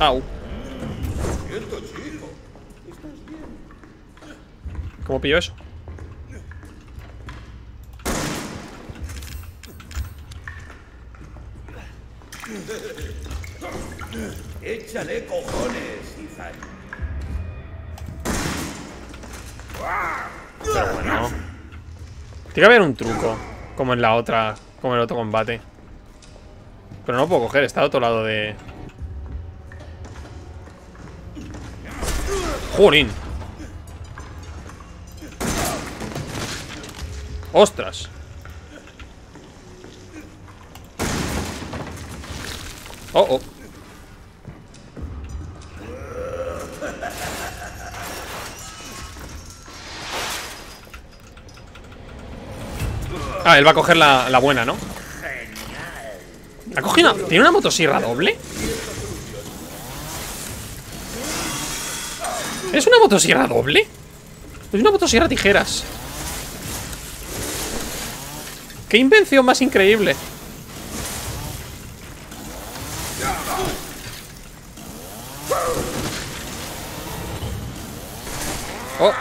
Au. ¿Cómo pillo eso? Échale cojones, Ethan. Pero bueno. Tiene que haber un truco. Como en la otra. Como en el otro combate. Pero no lo puedo coger, está al otro lado de... ¡Jolín! ¡Ostras! ¡Oh, oh! Ah, él va a coger la buena, ¿no? ¿La ha cogido? ¿Tiene una motosierra doble? ¿Es una motosierra doble? Es una motosierra tijeras. ¡Qué invención más increíble! ¡Oh!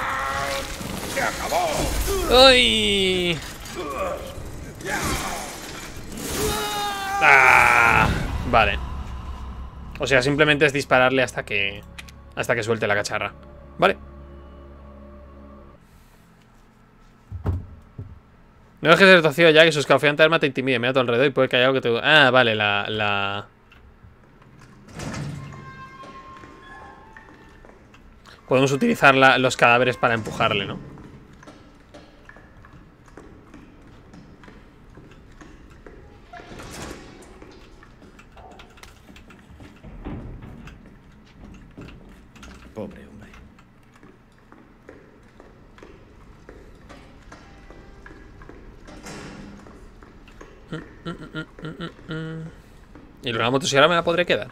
¡Ay! Ah, vale. O sea, simplemente es dispararle hasta que suelte la cacharra. Vale. No dejes de ser torcido ya, que su escalofriante arma te intimide. Mira a tu alrededor y puede que haya algo que te... Ah, vale, la... Podemos utilizar los cadáveres para empujarle, ¿no? Pobre hombre. Y la motosierra me la podré quedar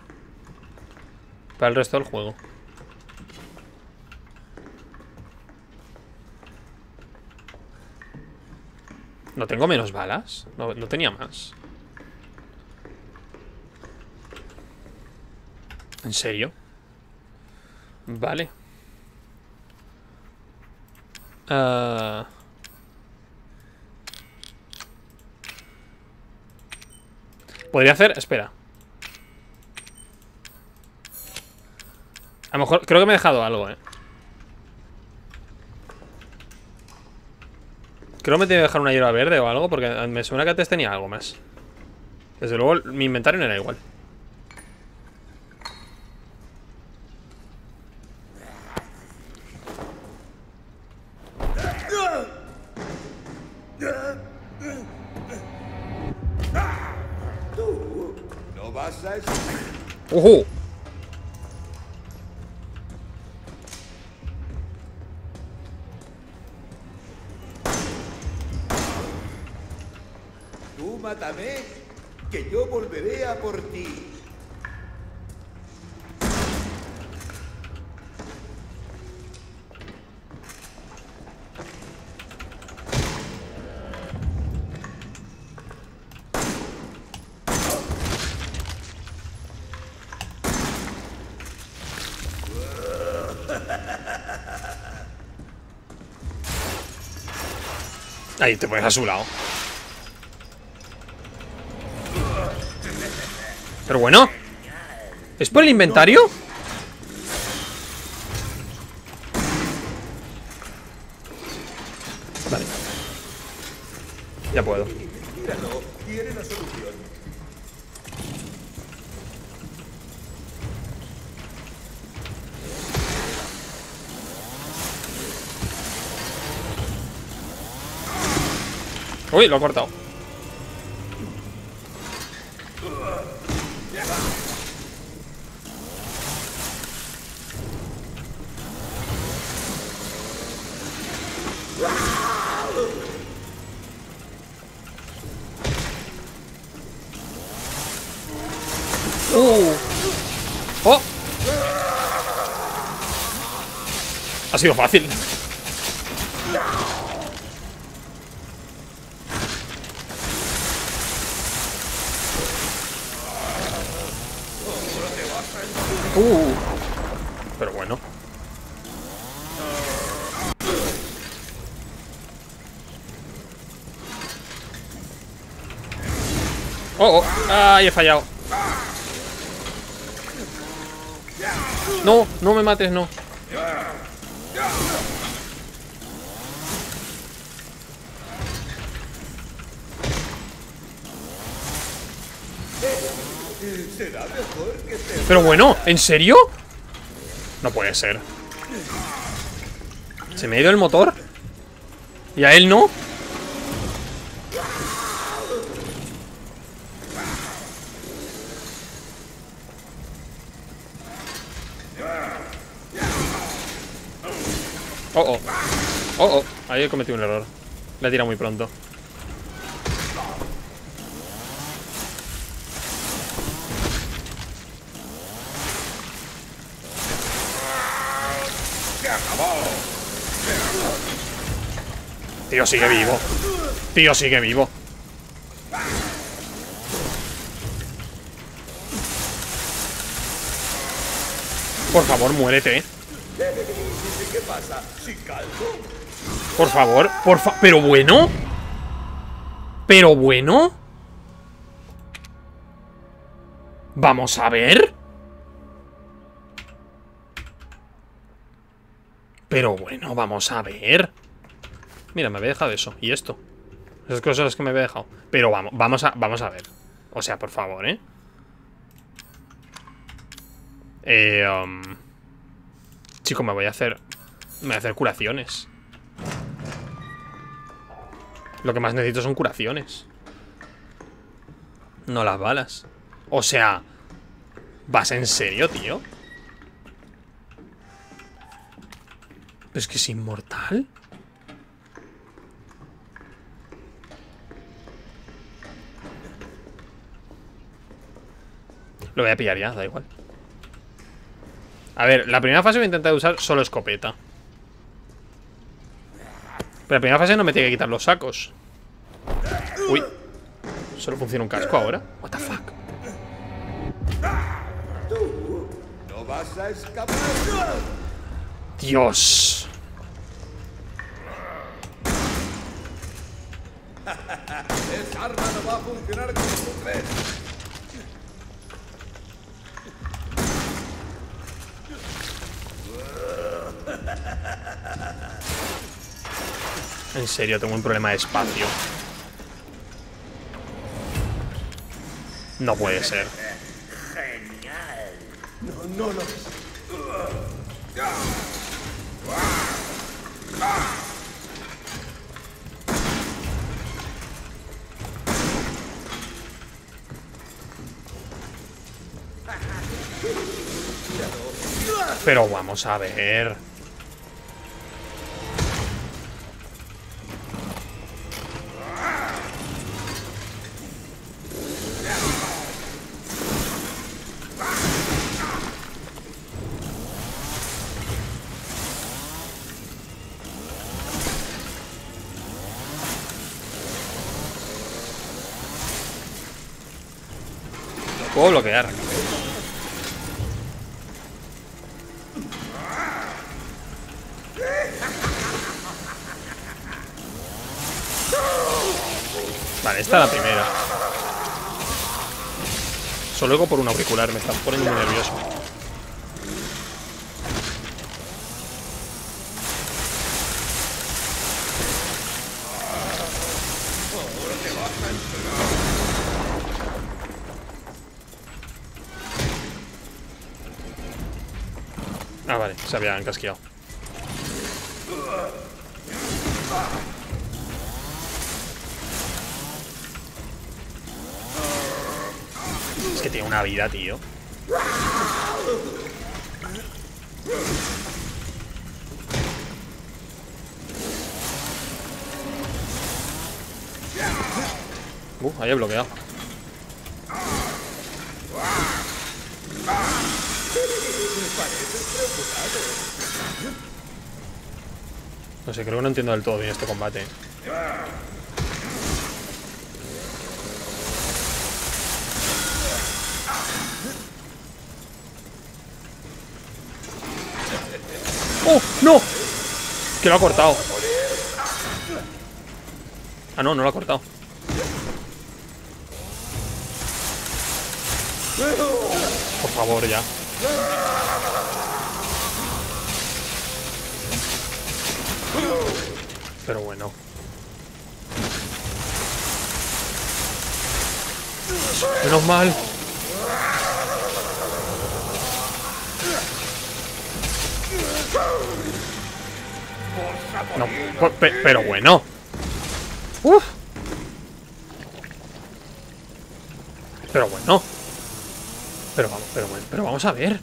para el resto del juego. ¿No tengo menos balas? No tenía más. ¿En serio? Vale. Podría hacer... Espera. A lo mejor... Creo que me he dejado algo, Creo que me tengo que dejar una hierba verde o algo, porque me suena que antes tenía algo más. Desde luego, mi inventario no era igual. ¡Ojo! Tú mátame que yo volveré a por ti. Ahí te pones a su lado. Pero bueno, ¿es por el inventario? Vale. Ya puedo. Uy, lo ha cortado. ¡Oh! Ha sido fácil. Pero bueno. Oh, ahí he fallado. No, no me mates, no. Pero bueno, ¿en serio? No puede ser. ¿Se me ha ido el motor? ¿Y a él no? Oh, ahí he cometido un error. La he tirado muy pronto. Tío, sigue vivo. Tío, sigue vivo. Por favor, muérete. ¿Qué pasa? Por favor, pero bueno. Pero bueno. Vamos a ver. Pero bueno, vamos a ver. Mira, me había dejado eso. Y esto. Esas cosas que me había dejado. Pero vamos a ver. O sea, por favor, ¿eh? Chico, me voy a hacer curaciones. Lo que más necesito son curaciones. No las balas. O sea, ¿vas en serio, tío? ¿Pero es que es inmortal? Lo voy a pillar ya, da igual. A ver, la primera fase voy a intentar usar solo escopeta. Pero la primera fase no me tiene que quitar los sacos. Uy. ¿Solo funciona un casco ahora? What the fuck. Dios. Esa arma no va a funcionar como tú crees. En serio, tengo un problema de espacio. No puede ser. Genial. No. Pero vamos a ver. Puedo bloquear. Vale, esta es la primera. Solo luego por un auricular, me están poniendo muy nervioso. Ah, vale, se habían casqueado. Es que tiene una vida, tío. Ahí he bloqueado. No sé, creo que no entiendo del todo bien este combate. ¡Oh, no! Que lo ha cortado. Ah, no, no lo ha cortado. Por favor, ya. Pero bueno. Menos mal. No, pero bueno. Uf. Pero bueno. Pero vamos a ver.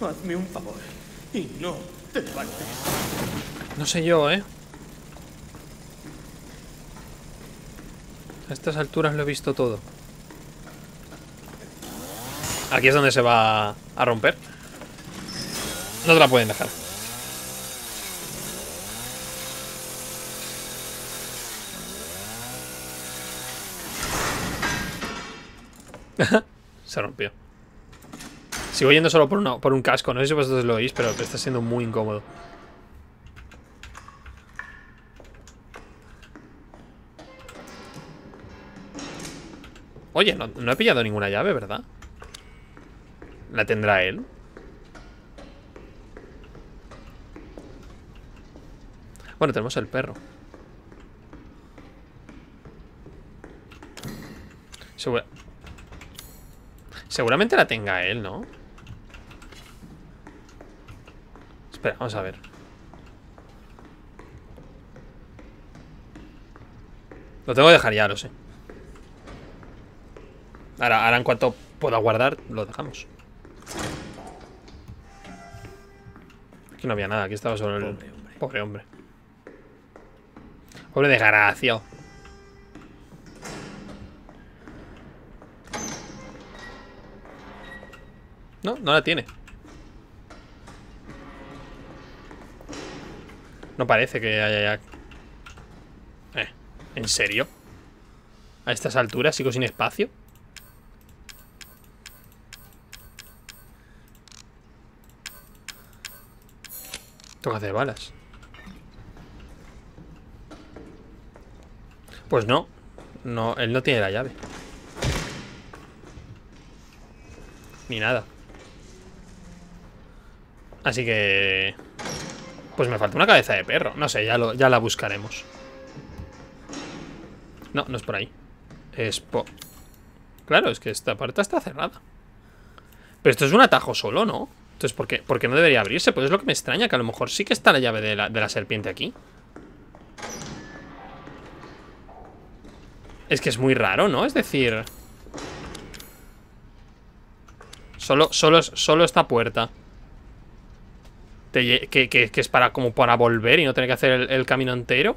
Hazme un favor y no te levantes. No sé yo, ¿eh? A estas alturas lo he visto todo. Aquí es donde se va a romper. No te la pueden dejar. Se rompió. Sigo yendo solo por un casco. No sé si vosotros lo oís, pero está siendo muy incómodo. Oye, no he pillado ninguna llave, ¿verdad? ¿La tendrá él? Bueno, tenemos el perro. Seguramente la tenga él, ¿no? Espera, vamos a ver. Lo tengo que dejar ya, lo sé. Ahora en cuanto pueda guardar, lo dejamos. Aquí no había nada, aquí estaba solo el... Pobre hombre. Pobre desgraciado. No, no la tiene. No parece que haya... ¿En serio? ¿A estas alturas sigo sin espacio? Tengo que hacer balas. Pues no. No, él no tiene la llave. Ni nada. Así que... Pues me falta una cabeza de perro. No sé, ya la buscaremos. No, no es por ahí. Es por... Claro, es que esta parte está cerrada. Pero esto es un atajo solo, ¿no? Entonces, ¿por qué no debería abrirse? Pues es lo que me extraña, que a lo mejor sí que está la llave de la serpiente aquí. Es que es muy raro, ¿no? Es decir... Solo esta puerta. Que es para como para volver y no tener que hacer el camino entero.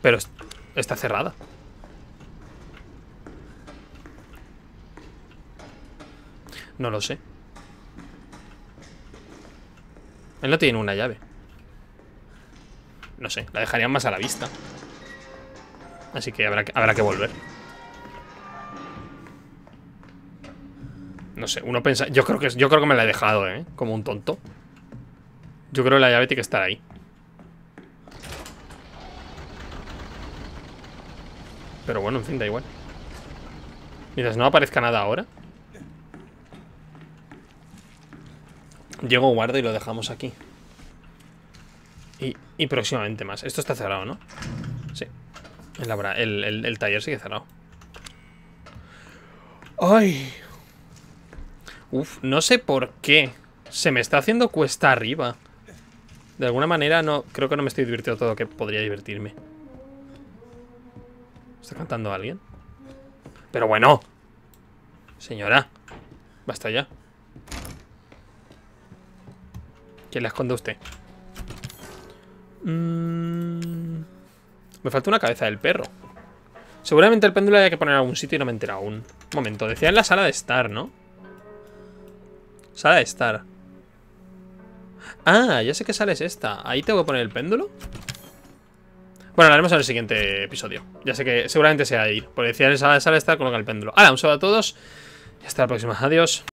Pero está cerrada. No lo sé. Él no tiene una llave. No sé, la dejarían más a la vista. Así que habrá que volver. No sé, uno piensa... Yo creo que me la he dejado, ¿eh? Como un tonto. Yo creo que la llave tiene que estar ahí. Pero bueno, en fin, da igual. Mientras no aparezca nada ahora. Llego, guardo y lo dejamos aquí. Y próximamente más. Esto está cerrado, ¿no? Sí. El taller sigue cerrado. ¡Ay! Uf, no sé por qué. Se me está haciendo cuesta arriba. De alguna manera no. Creo que no me estoy divirtiendo todo lo que podría divertirme. ¿Está cantando alguien? Pero bueno. Señora. Basta ya. ¿Quién la esconde usted? Me falta una cabeza del perro. Seguramente el péndulo haya que poner en algún sitio y no me he enterado aún. Un momento, decía en la sala de estar, ¿no? Sala de estar. Ah, ya sé qué sala es esta. ¿Ahí tengo que poner el péndulo? Bueno, lo haremos en el siguiente episodio. Ya sé que seguramente sea ir. Porque decía en la sala de estar, coloca el péndulo. ¡Hala! Un saludo a todos. Y hasta la próxima. Adiós.